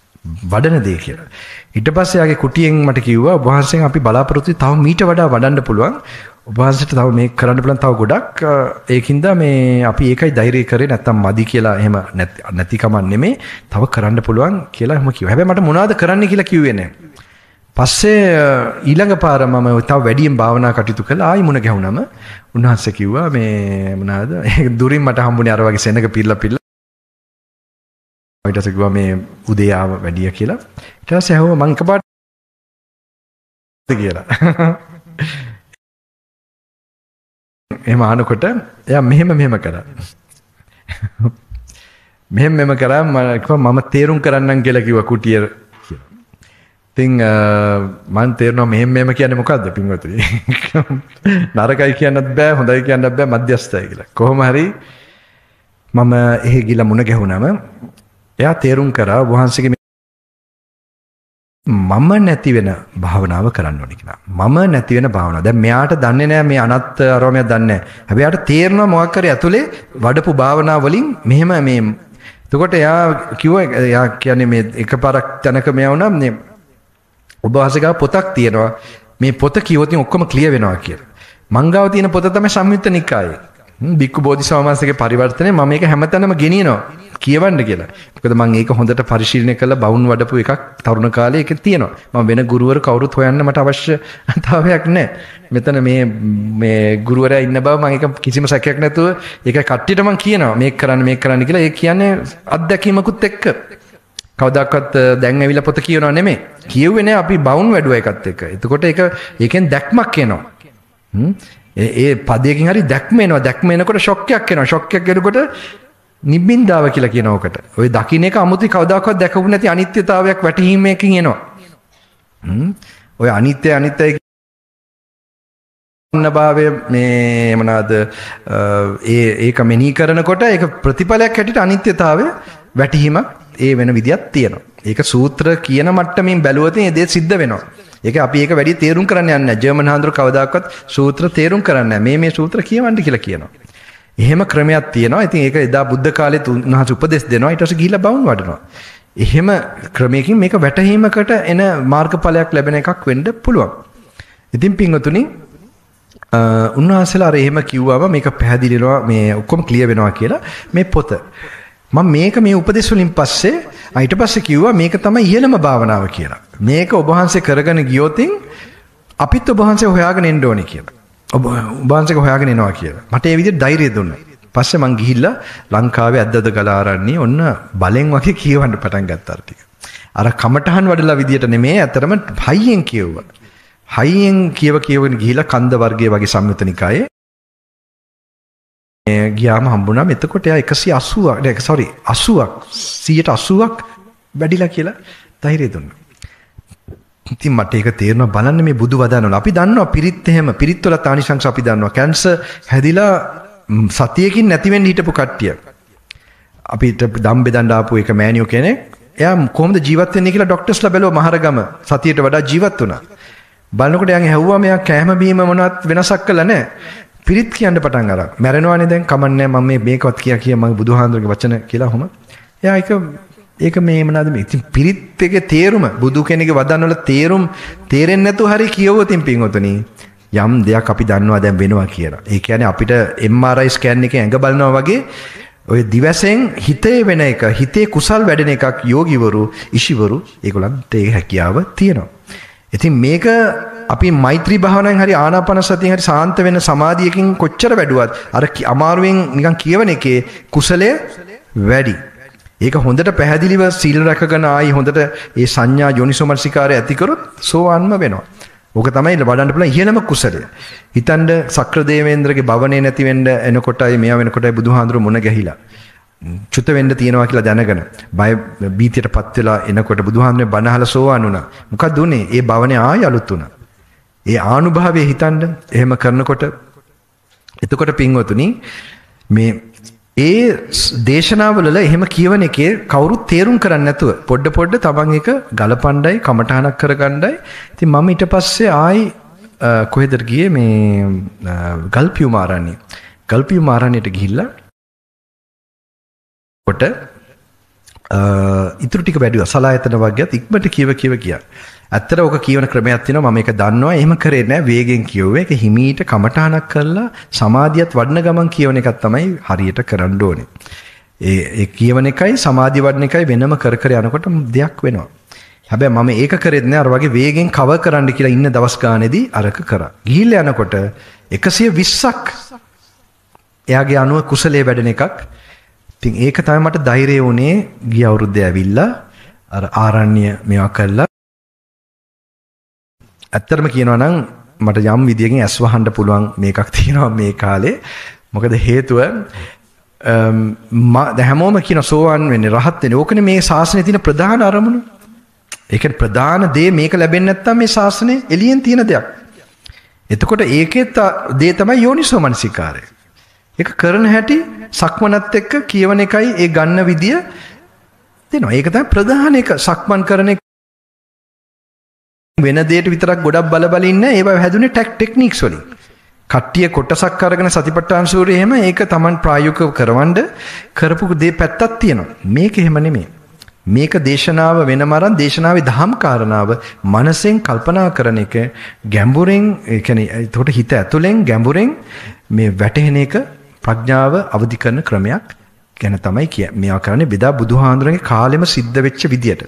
වඩන දේ කියලා. ඊට පස්සේ එයාගේ කුටියෙන් මට කිව්වා ඔබ වහන්සෙන් අපි බලාපොරොත්තු තව මීට වඩා වඩන්න පුළුවන්. ඔබ වහන්සේට තව මේක කරන්න පුළුවන් තව ගොඩක්. ඒකින්ද මේ අපි ඒකයි ධෛර්යය කරේ නැත්තම් මදි කියලා එහෙම නැති කමක් නෙමෙයි. තව කරන්න පුළුවන් කියලා එහෙම කිව්වා. හැබැයි මට මොනවද කරන්න කියලා කිව්වේ නැහැ. පස්සේ ඊළඟ පාර මම තව වැඩියෙන් භාවනා කටයුතු කළා. ආයි මුණ ගැහුනම උන්වහන්සේ කිව්වා මේ මොනවාද දුරින් මට හම්බුනේ අර වගේ සෙනඟ පිල්ල පිල්ල. ඊට පස්සේ කිව්වා මේ උදේ ආව වැඩිය කියලා. ඊට පස්සේ ඇහුවා මං කපාට කියලා. එහෙම අහනකොට එයා මෙහෙම මෙහෙම කරා. මෙහෙම මෙහෙම කරා මම තේරුම් කරන්නම් කියලා කිව්වා කුටිය. ඉතින් මන් තේරෙනවා මෙහෙම මෙහෙම කියන්නේ මොකද්ද පින්වතුනි නරකයි කියන්නත් බෑ හොඳයි කියන්නත් බෑ මධ්‍යස්ථයි කියලා. කොහොම හරි මම එහෙ ගිහලා මුණ ගැහුනම එයා තේරුම් කරා වහන්සේගේ මම නැති වෙන භාවනාව කරන්න ඕනේ කියලා. මම නැති වෙන භාවනාව. දැන් මෙයාට දන්නේ නෑ මේ අනත් අරෝමයක් දන්නේ නෑ. හැබැයි එයාට තේරෙනවා මොකක් හරි ඇතුලේ වඩපු භාවනාව වලින් මෙහෙම මේ එතකොට එයා කිව්වා එයා කියන්නේ මේ එකපාරක් තැනක මෙයා වුණා මේ ඔබ වහන්සේගා පොතක් තියෙනවා මේ පොත කියවතින් ඔක්කොම ක්ලියර් වෙනවා කියලා. මංගාව තියෙන පොත තමයි සංයුත්ත නිකායේ. බික්කු බෝධිසමාසයේ පරිවර්තනය මම මේක හැමතැනම ගෙනියනවා කියවන්න කියලා. මොකද මම ඒක හොඳට පරිශීලනය කළා බවුන් වඩපු එකක් තරුණ කාලේ ඒක තියෙනවා. මම වෙන ගුරුවරු කවුරුත් හොයන්න මට අවශ්‍යතාවයක් නැහැ. මෙතන මේ මේ ගුරුවරයා ඉන්න බව මම ඒක කිසිම සැකයක් නැතුව ඒක කට්ටියට මම කියනවා මේක කරන්න මේක කරන්න කියලා. ඒ කියන්නේ අත්දැකීමකුත් එක්ක කවදාකවත් දැන් ඇවිල්ලා පොත කියනවා නෙමෙයි. කියුවේ නෑ අපි බවුන් වැඩුවා එකත් එක්ක. එතකොට ඒක ඒකෙන් දැක්මක් එනවා. හ්ම් ඒ පදයකින් හරි දැක්ම එනවා. දැක්ම එනකොට ෂොක් එකක් එනවා. ෂොක් එකක් එනකොට නිබ්බින්දාව කියලා කියන ඔකට. ওই දකින්න එක අමුතු කවදාකවත් දැකපු නැති අනිත්‍යතාවයක් වැටහීමකින් එනවා. හ්ම් ওই අනිත්‍ය අනිත්‍යයි නබාවේ මේ මොනවාද ඒ ඒක මෙනී කරනකොට ඒක ප්‍රතිඵලයක් හැටියට අනිත්‍යතාවය වැටහීමක් ඒ වෙන විදියක් තියෙනවා. ඒක සූත්‍ර කියන මට්ටමින් බැලුවොත් මේ දේ සිද්ධ වෙනවා. ඒක අපි ඒක වැඩි තේරුම් කරන්න යන්නේ නැහැ. ජර්මන් හාමුදුරුවෝ කවදාකවත් සූත්‍ර තේරුම් කරන්නේ නැහැ. මේ මේ සූත්‍ර කියවන්න කියලා කියනවා. එහෙම ක්‍රමයක් තියෙනවා. ඉතින් ඒක එදා බුද්ධ කාලේ උන්වහන්සේ උපදෙස් දෙනවා. ඊට පස්සේ ගිහිල්ලා බවුන් වඩනවා. එහෙම ක්‍රමයකින් මේක වැටහීමකට එන මාර්ගඵලයක් ලැබෙන එකක් වෙන්න පුළුවන්. ඉතින් පින්වතුනි උන්වහන්සේලා අර එහෙම කිව්වම මේක පැහැදිලි වෙනවා මේ ඔක්කොම ක්ලියර් වෙනවා කියලා මේ පොත. මම මේක මේ උපදෙස් වලින් පස්සේ ඊට පස්සේ කිව්වා මේක තමයි ඉහළම භාවනාව කියලා. මේක ඔබ වහන්සේ කරගෙන ගියොතින් අපිත් ඔබ වහන්සේ හොයාගෙන එන්න ඕනේ කියලා. ඔබ වහන්සේක හොයාගෙන එනවා කියලා. මට ඒ විදිහට ධෛර්යය දුන්නා. පස්සේ මං ගිහිල්ලා ලංකාවේ අද්දද ගලා ආරන්නේ ඔන්න බලෙන් වගේ කියවන්න පටන් ගත්තා ටික. අර කමටහන් වඩලා විදියට නෙමෙයි අතරම හයියෙන් කියවුවා. හයියෙන් කියව කියවගෙන ගිහිල්ලා කන්ද වර්ගයේ වගේ සංයුත නිකායේ ගියාම හම්බුණා. එතකොට එයා එකසිය අසූවක් නෑ sorry අසූවක් සියයට අසූවක් වැඩිලා කියලා ධෛර්යය දුන්නා. ඉතින් මට ඒක තේරෙනවා බලන්න මේ බුදු වදනවල අපි දන්නවා පිරිත් එහෙම පිරිත් වල තානිසංශ අපි දන්නවා කැන්සර් හැදිලා සතියකින් නැති වෙන්න හිටපු කට්ටිය. අපිට දම් බෙදන්න ආපු එක මෑනියෝ කෙනෙක්. එයා කොහොමද ජීවත් වෙන්නේ කියලා ડોක්ටර්ස්ලා බැලුවා මහරගම සතියට වඩා ජීවත් වුණා. බලනකොට එයන් ඇහුවා මෙයා කැම බීම මොනවත් වෙනසක් කළා නෑ. පිරිත් කියන්න පටන් අරන් මැරෙනවානේ දැන් කමන්නේ මම මේ මේකවත් කියා කියා මගේ බුදුහාඳුනගේ වචන කියලා ඔහම එයා ඒක ඒක මේ මොනවාද මේ ඉතින් පිරිත් එකේ තේරුම බුදු කෙනෙක්ගේ වදන් වල තේරුම් තේරෙන්නේ නැතු හරි කියවුවොතින් පින්වතුනි යම් දෙයක් අපි දන්නවා දැන් වෙනවා කියලා. ඒ කියන්නේ අපිට එම් ආර් අයි ස්කෑන් එකේ ඇඟ බලනවා වගේ ඔය දිවසෙන් හිතේ වෙන එක හිතේ කුසල් වැඩෙන එකක් යෝගිවරු ඉෂිවරු ඒගොල්ලන්ට ඒ හැකියාව තියෙනවා. ඉතින් මේක අපි මෛත්‍රී භාවනාවෙන් හරි ආනාපාන සතියෙන් හරි සාන්ත වෙන සමාධියකින් කොච්චර වැඩුවත් අර අමාරුවෙන් නිකන් කියවන එකේ කුසලය වැඩි. ඒක හොඳට පැහැදිලිව සීල රැකගෙන ආයි හොඳට ඒ සංඥා යොනිසෝමනසිකාරය ඇති කරොත් සෝවාන්ම වෙනවා. ඕක තමයි වඩන්න පුළුවන් ඉහළම කුසලය. හිතන්න සක්‍ර දේවේන්ද්‍රගේ භවනේ නැති වෙන්න එනකොටයි මෙයා වෙනකොටයි බුදුහාඳුරු මුණ ගැහිලා. චුත වෙන්න තියනවා කියලා දැනගෙන බය බීතියටපත් වෙලා එනකොට බුදුහාඳුනේ බණහල සෝවන් වුණා. මොකද උනේ? ඒ භවනේ ආය අලුත් වුණා. ඒ ආනුභාවය හිතන්න එහෙම කරනකොට එතකොට පින්වතුනි මේ ඒ දේශනාවල එහෙම කියවන එකේ කවුරුත් තේරුම් කරන්නේ නැතුව පොඩ පොඩ තමන් එක ගලපණ්ඩයි කමටහනක් කරගණ්ඩයි. ඉතින් මම ඊට පස්සේ ආයි කොහෙද ගියේ මේ ගල්පිය මාරණිය. ගල්පිය මාරණියට ගිහිල්ලා කොට ඉතුරු ටික වැඩිවා සලායතන වග්ගයත් ඉක්මනට කියව කියව කිය. ඇත්තට ඕක කියවන ක්‍රමයක් තියෙනවා මම ඒක දන්නවා. එහෙම කරේ නැහැ වේගෙන් කියවුවේ. ඒක හිමීට කමටහනක් කරලා සමාධියත් වඩන ගමන් කියවන එකක් තමයි හරියට කරන්න ඕනේ. ඒ ඒ කියවන එකයි සමාධිය වඩන එකයි වෙනම කර කර යනකොට දෙයක් වෙනවා. හැබැයි මම ඒක කරෙත් නැහැ අර වගේ වේගෙන් කවර් කරන්න කියලා ඉන්න දවස් ගානේදී අරක කරා. ගිහිල්ලා යනකොට එකසිය විස්සක් එයාගේ අනුව කුසලයේ වැඩෙන එකක්. ඉතින් ඒක තමයි මට ධෛර්යය උනේ ගිය අවුරුද්දේ ඇවිල්ලා අර ආරණ්‍ය මේවා කළා. ඇත්තටම කියනවා නම් මට යම් විදියකින් ඇස් වහන්න පුළුවන් මේකක් තියෙනවා මේ කාලේ. මොකද හේතුව මම හැමෝම කියන සෝවන් වෙන්නේ රහත් වෙන්නේ. ඕකනේ මේ ශාසනයේ තියෙන ප්‍රධාන අරමුණ. ඒ කියන්නේ ප්‍රධාන දේ මේක ලැබෙන්නේ නැත්නම් මේ ශාසනයේ එළියෙන් තියෙන දෙයක්. එතකොට ඒකෙත් දේ තමයි යෝනිසෝ මනසිකාරය. ඒක කරන හැටි සක්මනත් එක්ක කියවන එකයි ඒ ගන්න විදිය දෙනවා. ඒක තමයි ප්‍රධාන එක. සක්මන් කරන එක වෙන දෙයට විතරක් ගොඩක් බල බල ඉන්න ඒවා හැදුනේ ටෙක් ටෙක්නික්ස් වලින්. කට්ටිය කොටසක් අරගෙන සතිපට්ඨාන සූර්ය එහෙම ඒක Taman ප්‍රායෝගිකව කරවන්න කරපු දේ පැත්තක් තියෙනවා. මේක එහෙම නෙමෙයි. මේක දේශනාව වෙනම අරන් දේශනාවේ දහම් කාරණාව මනසෙන් කල්පනා කරන එක ගැඹුරෙන් ඒ කියන්නේ එතකොට හිත ඇතුලෙන් ගැඹුරෙන් මේ වැටහෙන එක ප්‍රඥාව අවදි කරන ක්‍රමයක් ගැන තමයි කියන්නේ. මේවා කරන්නේ බෙදා බුදුහාඳුරගේ කාලෙම සිද්ධ වෙච්ච විදියට.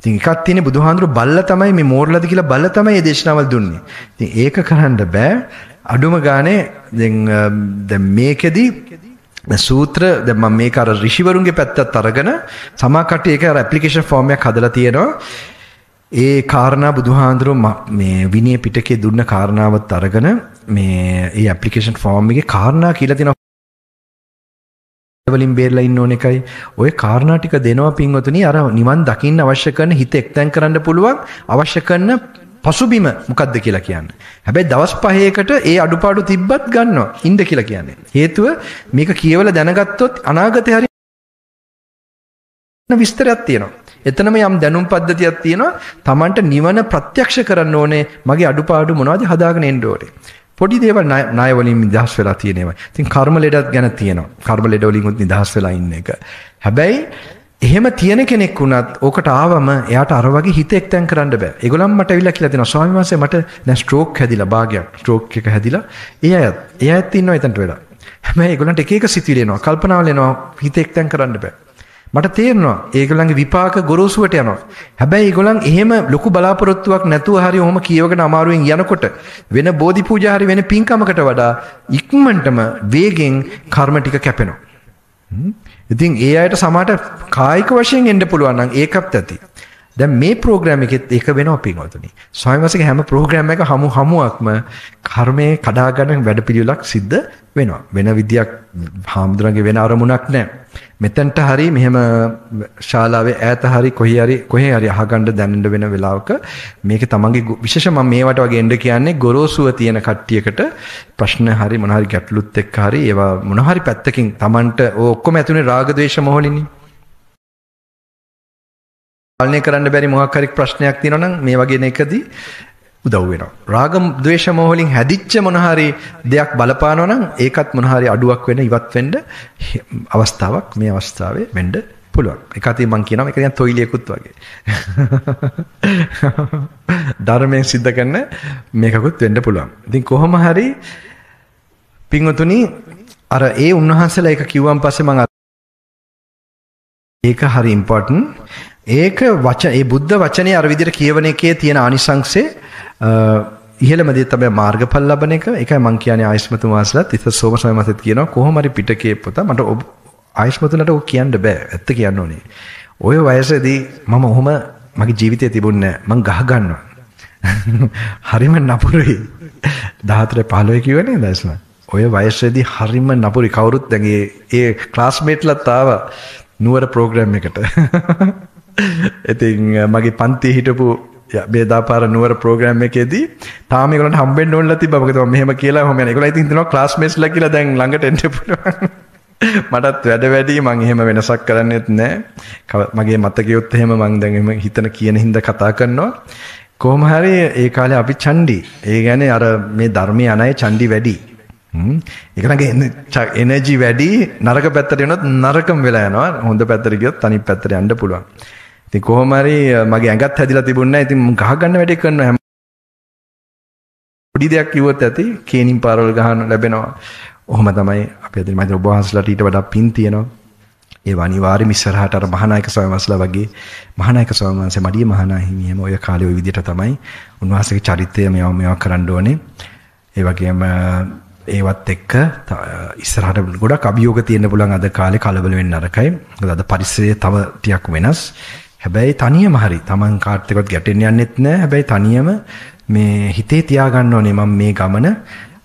ඉතින් එකක් තියෙන්නේ බුදුහාඳුර බල්ලා තමයි මේ මෝරලාද කියලා බල්ලා තමයි මේ දේශනාවල් දුන්නේ. ඉතින් ඒක කරන්න බෑ. අඩුම ගානේ දැන් දැන් මේකෙදි දැන් සූත්‍ර දැන් මම මේක අර ඍෂිවරුන්ගේ පැත්තත් අරගෙන සමාකට්ටි ඒක අර ඇප්ලිකේෂන් ෆෝම් එකක් හදලා තියෙනවා. ඒ කාරණා බුදුහාඳුර මේ විනය පිටකේ දුන්න කාරණාවත් අරගෙන මේ ඒ ඇප්ලිකේෂන් ෆෝම් එකේ කාරණා කියලා තියෙනවා. වලින් බේරලා ඉන්න ඕන එකයි ඔය කාරණා ටික දෙනවා පින්වතුනි. අර නිවන් දකින්න අවශ්‍ය කරන හිත එක්තෙන් කරන්න පුළුවන් අවශ්‍ය කරන පසුබිම මොකද්ද කියලා කියන්නේ. හැබැයි දවස් පහේකට ඒ අඩුපාඩු තිබ්බත් ගන්නවා ඉන්න කියලා කියන්නේ. හේතුව මේක කියවලා දැනගත්තොත් අනාගතේ හරි විස්තරයක් තියෙනවා. එතනම යම් දැනුම් පද්ධතියක් තියෙනවා. Tamanට නිවන ප්‍රත්‍යක්ෂ කරන්න ඕනේ. මගේ අඩුපාඩු මොනවද හදාගෙන එන්න ඕනේ. පොඩි දේවල් ණය වලින් නිදහස් වෙලා තියෙනවා. ඉතින් කර්ම ලෙඩක් ගැන තියෙනවා. කර්ම ලෙඩ වලින් උත් නිදහස් වෙලා ඉන්න එක. හැබැයි එහෙම තියෙන කෙනෙක් වුණත් ඕකට ආවම එයාට අර වගේ හිත එක්තෙන් කරන්න බෑ. ඒගොල්ලන් මට අවිලා කියලා දෙනවා ස්වාමීන් වහන්සේ මට දැන් ස්ට්‍රෝක් හැදිලා භාගයක්. ස්ට්‍රෝක් එක හැදිලා. ඒ අයත් ඒ අයත් ඉන්නවා එතනට වෙලා. හැබැයි ඒගොල්ලන්ට එක එක සිතුවිලි එනවා. කල්පනාවල එනවා. හිත එක්තෙන් කරන්න බෑ. මට තේරෙනවා ඒගොල්ලන්ගේ විපාක ගොරෝසුවට යනවා. හැබැයි ඒගොල්ලන් එහෙම ලොකු බලාපොරොත්තුවක් නැතුව හරි ඔහොම කියවගෙන අමාරුවෙන් යනකොට වෙන බෝධි පූජා හරි වෙන පින්කමකට වඩා ඉක්මනටම වේගෙන් කර්ම ටික කැපෙනවා. ඉතින් ඒ අයට සමහරට කායික වශයෙන් එන්න පුළුවන් නම් ඒකත් ඇති. දැන් මේ ප්‍රෝග්‍රෑම් එකෙත් ඒක වෙනවා පින්වතුනි. ස්වාමීන් වහන්සේගේ හැම ප්‍රෝග්‍රෑම් එකක හමු හමුවක්ම කර්මයේ කඩාගෙන වැඩපිළිවෙලක් සිද්ධ වෙනවා. වෙන විදියක් හාමුදුරන්ගේ වෙන අරමුණක් නැහැ. මෙතෙන්ට හරි මෙහෙම ශාලාවේ ඈත හරි කොහි හරි කොහේ හරි අහගන්න දැනෙන්න වෙන වෙලාවක මේක තමන්ගේ විශේෂ මම මේවට වගේ එන්න කියන්නේ ගොරෝසුව තියෙන කට්ටියකට ප්‍රශ්න හරි මොන හරි ගැටලුත් එක්ක හරි ඒවා මොන හරි පැත්තකින් තමන්ට ඔක්කොම ඇතුනේ රාග ද්වේෂ මොහොලිනේ. පාලනය කරන්න බැරි මොකක් හරි ප්‍රශ්නයක් තියෙනවා නම් මේ වගේ එකදී උදව් වෙනවා. රාග ද්වේෂ මොහ වලින් හැදිච්ච මොන හරි දෙයක් බලපානවා නම් ඒකත් මොන හරි අඩුවක් වෙන ඉවත් වෙන්න අවස්ථාවක් මේ අවස්ථාවේ වෙන්න පුළුවන්. ඒක අතින් මම කියනවා මේක නිකන් තොයිලියකුත් වගේ. ධර්මයෙන් सिद्ध කරන මේකකුත් වෙන්න පුළුවන්. ඉතින් කොහොම හරි පින්වතුනි අර ඒ උන්වහන්සේලා ඒක කිව්වන් පස්සේ මම ඒක හරි ඉම්පෝටන්ට්. ඒක වචන ඒ බුද්ධ වචනේ අර විදිහට කියවන එකේ තියෙන ආනිසංසය ඉහෙළමදී තමයි මාර්ගඵල ලබන එක. ඒකයි මම කියන්නේ ආයස්මතුන් වහන්සේලාත් ඉත සෝම ස්වාමීන් වහන්සේත් කියනවා කොහොම හරි පිටකේ පොත මට ආයස්මතුන්ලට ඕක කියන්න බෑ. ඇත්ත කියන්න ඕනේ. ඔය වයසේදී මම ඔහොම මගේ ජීවිතේ තිබුණේ නෑ. මං ගහ ගන්නවා. හරිම නපුරුයි. දහතරේ පහළොවේ කියවනේ දැස්ම. ඔය වයසේදී හරිම නපුරුයි. කවුරුත් දැන් ඒ ඒ ක්ලාස්මේට්ලත් ආවා නුවර ප්‍රෝග්‍රෑම් එකට. ඉතින් මගේ පන්තියේ හිටපු බේදාපාර නුවර ප්‍රෝග්‍රෑම් එකේදී තාම ඒගොල්ලන්ට හම්බෙන්න ඕනලා තිබ්බා. මොකද මම මෙහෙම කියලා මම යන. ඒගොල්ලෝ ඉතින් හිතනවා ක්ලාස්මේට්ස්ලා කියලා දැන් ළඟට එන්න පුළුවන්. මටත් වැඩ වැඩි මම එහෙම වෙනසක් කරන්නේත් නැහැ. මගේ මතකයොත් එහෙම මම දැන් එහෙම හිතන කියන හින්දා කතා කරනවා. කොහොම හරි ඒ කාලේ අපි ඡන්ඩි. ඒ කියන්නේ අර මේ ධර්මයේ අනයි ඡන්ඩි වැඩි. හ්ම්. ඒක නැගේ එනර්ජි වැඩි. නරක පැත්තට යනොත් නරකම වෙලා යනවා. හොඳ පැත්තට ගියොත් අනිත් පැත්තට යන්න පුළුවන්. ඉතින් කොහොම හරි මගේ ඇඟත් හැදිලා තිබුණේ නැහැ. ඉතින් මම ගහ ගන්න වැඩේ කරනවා. පොඩි දෙයක් කිව්වොත් ඇති කේනින් පාරවල් ගහන්න ලැබෙනවා. ඔහොම තමයි අපි අද මම ඔබ වහන්සේලාට ඊට වඩා පින් තියෙනවා. ඒ අනිවාර්යයෙන්ම ඉස්සරහට අර මහානායක ස්වාමීන් වහන්සේලා වගේ මහානායක ස්වාමීන් වහන්සේ මඩිය මහානාහිමි එහෙම ඔය කාලේ ඔය විදිහට තමයි උන්වහන්සේගේ චරිතය මේවා මේවා කරන්න ඕනේ. ඒ වගේම ඒවත් එක්ක ඉස්සරහට ගොඩක් අභියෝග තියෙන්න පුළුවන් අද කාලේ කලබල වෙන්න නරකයි. මොකද අද පරිසරය තව ටිකක් වෙනස්. හැබැයි තනියම හරි Taman කාට් එකවත් ගැටෙන්න යන්නෙත් නැහැ. හැබැයි තනියම මේ හිතේ තියාගන්න ඕනේ මම මේ ගමන.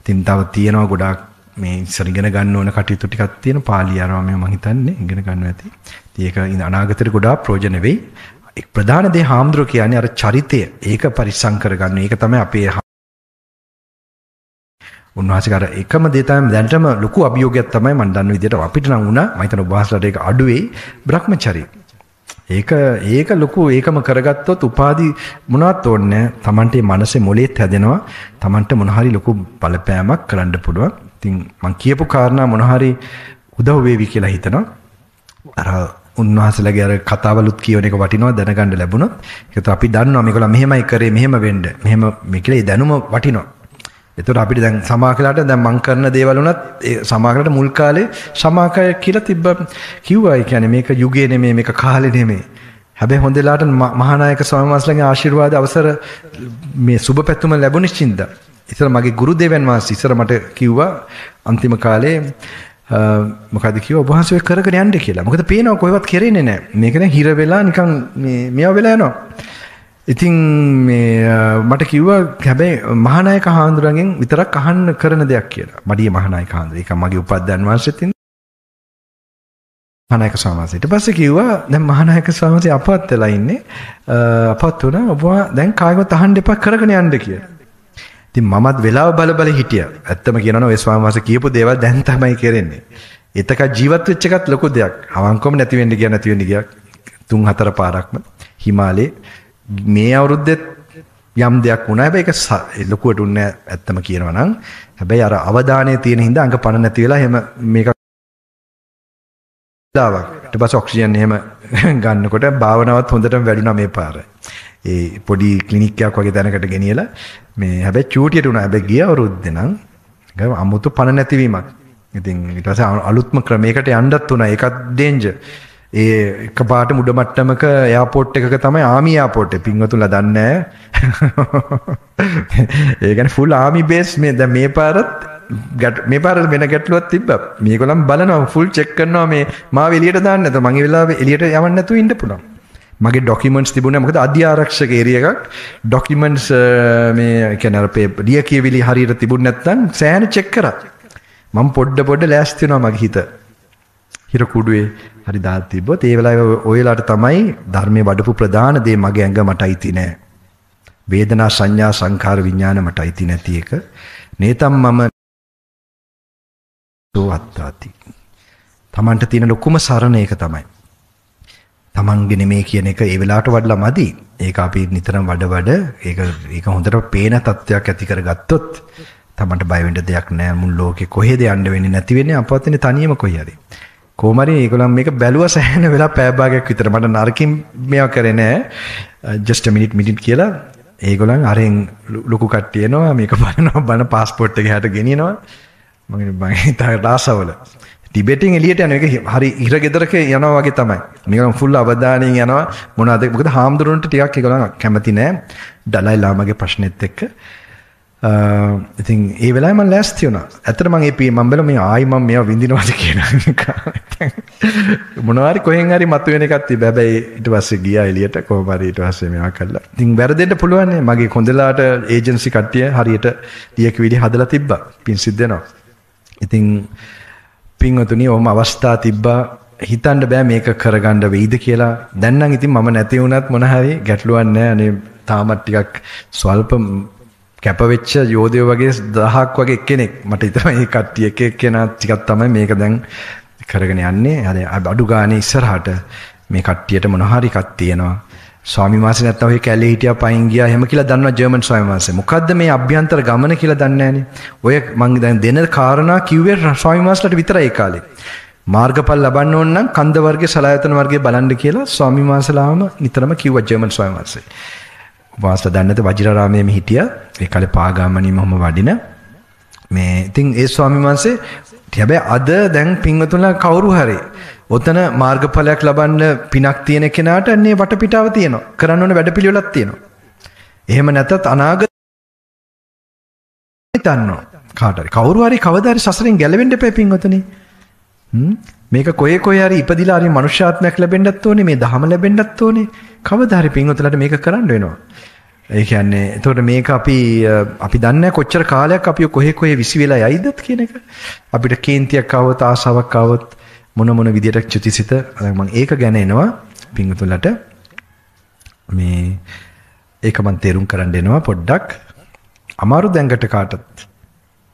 ඉතින් තව තියෙනවා ගොඩක් මේ ඉස්සර ඉගෙන ගන්න ඕන කටයුතු ටිකක් තියෙන පාළි යනවා මේ මම හිතන්නේ ඉගෙන ගන්න ඇති. ඉතින් ඒක අනාගතේට ගොඩාක් ප්‍රයෝජන වෙයි. එක් ප්‍රධාන දේ හාමුදුරුවෝ කියන්නේ අර චරිතය. ඒක පරිස්සම් කරගන්න. ඒක තමයි අපේ උන්වහන්සේට අර එකම දේ තමයි දැන්ටම ලොකු අභියෝගයක් තමයි මම දන්න විදිහට අපිට නම් වුණා. මම හිතන උභාසලට ඒක අඩු වෙයි. Brahmacharya. ඒක ඒක ලොකු ඒකම කරගත්තොත් උපාදි මොනවත් ඕනේ නැහැ. Tamante මනසේ මොලේත් හැදෙනවා. Tamante මොන හරි ලොකු බලපෑමක් කරන්න පුළුවන්. ඉතින් මං කියපු කාරණා මොන හරි උදව් වේවි කියලා හිතනවා. අර උන්වහන්සේලාගේ අර කතාවලුත් කියවන එක වටිනවා දැනගන්න ලැබුණොත්. ඒකත් අපි දන්නවා මේකලා මෙහෙමයි කරේ මෙහෙම වෙන්න. මෙහෙම මේ කියලා ඒ දැනුම වටිනවා. ඒතකොට අපිට දැන් සමාකලයට දැන් මං කරන දේවල් උනත් ඒ සමාකලයට මුල් කාලේ සමාකය කියලා තිබ්බ කිව්වා. ඒ කියන්නේ මේක යුගයේ නෙමෙයි මේක කාලේ නෙමෙයි. හැබැයි හොඳලාට මහානායක ස්වාමීන් වහන්සේලාගේ ආශිර්වාද අවසර මේ සුබ පැතුම ලැබුණේ චින්දා. ඉතල මගේ ගුරු දෙවියන් වහන්සේ ඉස්සර මට කිව්වා අන්තිම කාලේ මොකද කිව්ව ඔබ වහන්සේ කරගෙන යන්න කියලා. මොකද පේනවා කොහෙවත් කෙරෙන්නේ නැහැ. මේක දැන් හිර වෙලා නිකන් මේ මෙව වෙලා යනවා. ඉතින් මේ මට කිව්වා හැබැයි මහානායක හාමුදුරන්ගෙන් විතරක් අහන්න කරන දෙයක් කියලා. මඩිය මහානායක හාමුදුර. ඒක මගේ උපද්දන් වහන්සේත් ඉන්න. මහානායක ස්වාමීන් වහන්සේ කිව්වා දැන් මහානායක ස්වාමීන් වහන්සේ අපවත් වෙලා ඉන්නේ. අපවත් වුණා ඔබ දැන් කායිකව අහන්න එපා කරගෙන යන්න කියලා. ඉතින් මමත් වෙලාව බල බල හිටියා. ඇත්තම කියනවනේ ඔය ස්වාමීන් වහන්සේ කියපු දේවල් දැන් තමයි කරන්නේ. එතක ජීවත් වෙච්ච එකත් ලොකු දෙයක්. අවංකවම නැති වෙන්න ගියා නැති වෙන්න ගියා. තුන් හතර පාරක්ම හිමාලයේ මේ අවුරුද්දේ යම් දෙයක් වුණා. හැබැයි ඒක ලොකුවට උන්නේ ඇත්තම කියනවා නම්. හැබැයි අර අවධානයේ තියෙන හින්දා අඟ පණ නැති වෙලා එහෙම මේක දාවක්. ඊට පස්සේ ඔක්සිජන් එහෙම ගන්නකොට භාවනාවත් හොඳටම වැඩුණා මේ පාරේ. ඒ පොඩි ක්ලිනික් එකක් වගේ තැනකට ගෙනියලා මේ හැබැයි චූටියට උනා. හැබැයි ගිය අවුරුද්දේ නම් ගම අමුතු පණ නැතිවීමක්. ඉතින් ඊට පස්සේ අලුත්ම ක්‍රමයකට යන්නත් උනා. ඒකත් ඩේන්ජර්. ඒ එකපාරට මුඩ මට්ටමක එයාපෝට් එකක තමයි ආමි එයාපෝට් එක. පින්වතුන්ලා දන්නේ නැහැ. ඒ කියන්නේ ෆුල් ආමි බේස් මේ දැන් මේ පාරත් මේ පාරට වෙන ගැටලුවක් තිබ්බා. මේගොල්ලන් බලනවා ෆුල් චෙක් කරනවා මේ මාව එළියට දාන්න නැත. මගේ වෙලාවෙ එළියට යවන්න නැතුව ඉන්න පුළුවන්. මගේ ડોකියුමන්ට්ස් තිබුණා. මොකද අධ්‍යාරක්ෂක ඒරිය එකක් ડોකියුමන්ට්ස් මේ කියන්නේ අර ලිය කියවිලි හරියට තිබුණ නැත්නම් සෑහෙන චෙක් කරා. මම පොඩ පොඩ ලෑස්ති වෙනවා මගේ හිත. හිර කුඩුවේ හරි දාලා තිබ්බොත් ඒ වෙලාවේ ඔයලාට තමයි ධර්මයේ වඩපු ප්‍රධාන දේ මගේ ඇඟ මට අයිති නෑ. වේදනා සංඥා සංඛාර විඥාන මට අයිති නැති එක. නේතම් මම තෝත්තාති. Tamanට තියෙන ලොකුම සරණ ඒක තමයි. තමන්ගේ නෙමේ කියන එක ඒ වෙලාවට වඩලා මදි. ඒක අපි නිතරම වඩ වඩ ඒක ඒක හොඳට පේන තත්ත්වයක් ඇති කරගත්තොත් තමන්ට බය වෙන්න දෙයක් නැහැ. මුළු ලෝකේ කොහෙද යන්න වෙන්නේ නැති වෙන්නේ අපවත් වෙන්නේ තනියම කොහේ හරි. කොහොම හරි ඒගොල්ලන් මේක බැලුවා සෑහෙන වෙලා පැය භාගයක් විතර මට නරකින් මේවා කරේ නැහැ. just a minute minute කියලා ඒගොල්ලන් අරෙන් ලොකු කට්ටිය එනවා මේක බලනවා බන પાස්පෝට් එක හැට ගෙනියනවා. මම මම හිතා රාසවල ටිබෙටින් එළියට යන එක හරි ඉර ගෙදරක යනවා වගේ තමයි. මේකම ෆුල් අවධානයෙන් යනවා මොනවාද මොකද හාමුදුරන්ට ටිකක් ඒගොල්ලන් කැමති නෑ. දලයි ලාමාගේ ප්‍රශ්නෙත් එක්ක ඉතින් ඒ වෙලාවේ මම ලෑස්ති වුණා. ඇත්තට මම ඒ මම බැලුවා මේ ආයි මම මේවා විඳිනවද කියලා. මොනවා හරි කොහෙන් හරි මතුවෙන එකක් තිබ්බ. හැබැයි ඊට පස්සේ ගියා එළියට කොහොම හරි ඊට පස්සේ මේවා කළා. ඉතින් වැරදෙන්න පුළුවන් නේ. මගේ කොඳලාට ඒජන්සි කට්ටිය හරියට ඩීක විදි හදලා තිබ්බා. පින් සිද්ධ වෙනවා. ඉතින් පින්වතුනි ඔහම අවස්ථා තිබ්බා. හිතන්න බෑ මේක කරගන්න වෙයිද කියලා. දැන් නම් ඉතින් මම නැති වුණත් මොන හරි ගැටලුවක් නැහැ. අනේ තාමත් ටිකක් සල්ප කැපවෙච්ච යෝධයෝ වගේ දහහක් වගේ කෙනෙක් මට තමයි කට්ටිය එක එක කෙනා ටිකක් තමයි මේක දැන් කරගෙන යන්නේ. අර අඩු ගානේ ඉස්සරහට මේ කට්ටියට මොන හරි එකක් තියෙනවා. ස්වාමි මාසේ නැත්තම් ඔය කැලේ හිටියා පයින් ගියා එහෙම කියලා දන්නවා ජර්මන් ස්වාමි මාසේ. මොකද්ද මේ අභ්‍යන්තර ගමන කියලා දන්නේ නැහනේ. ඔය මං දැන් දෙන කාරණා කිව්වේ ස්වාමි මාසලට විතරයි ඒ කාලේ. මාර්ගඵල ලබන්න ඕන නම් කන්ද වර්ගයේ සලායතන වර්ගයේ බලන්න කියලා ස්වාමි මාසලාම නිතරම කිව්වා ජර්මන් ස්වාමි මාසේ. වාස්ත දන්නද වජිරාරාමයේ හිටියා ඒ කාලේ පාගාමණීම හොම වඩින මේ ඉතින් ඒ ස්වාමීන් වහන්සේ හැබැයි අද දැන් පින්වතුන්ලා කවුරු හරි ඔතන මාර්ගඵලයක් ලබන්න පිනක් තියෙන කෙනාට මේ වටපිටාව තියෙනවා කරන්න ඕන වැඩපිළිවෙලක් තියෙනවා එහෙම නැත්නම් අනාගතය දන්නෝ කාට හරි කවුරු හරි කවදා හරි සසරෙන් ගැලවෙන්න එපා පින්වතුනි මේක කොහේ කොහේ හරි ඉපදිලා හරි මනුෂ්‍යාත්මයක් ලැබෙන්නත් ඕනේ මේ ධහම ලැබෙන්නත් ඕනේ කවදා හරි පින්වතුන්ලාට මේක කරන්න වෙනවා ඒ කියන්නේ එතකොට මේක අපි අපි දන්නේ නැහැ කොච්චර කාලයක් අපි කොහේ කොහේ විසි වෙලා යයිද කියන එක අපිට කේන්තියක් આવොත් ආසාවක් આવොත් මොන මොන විදියට චුතිසිත මම ඒක ගැන එනවා පින්වතුන්ලාට මේ ඒක මම තේරුම් කරන් දෙනවා පොඩ්ඩක් අමාරු දැංගට කාටත්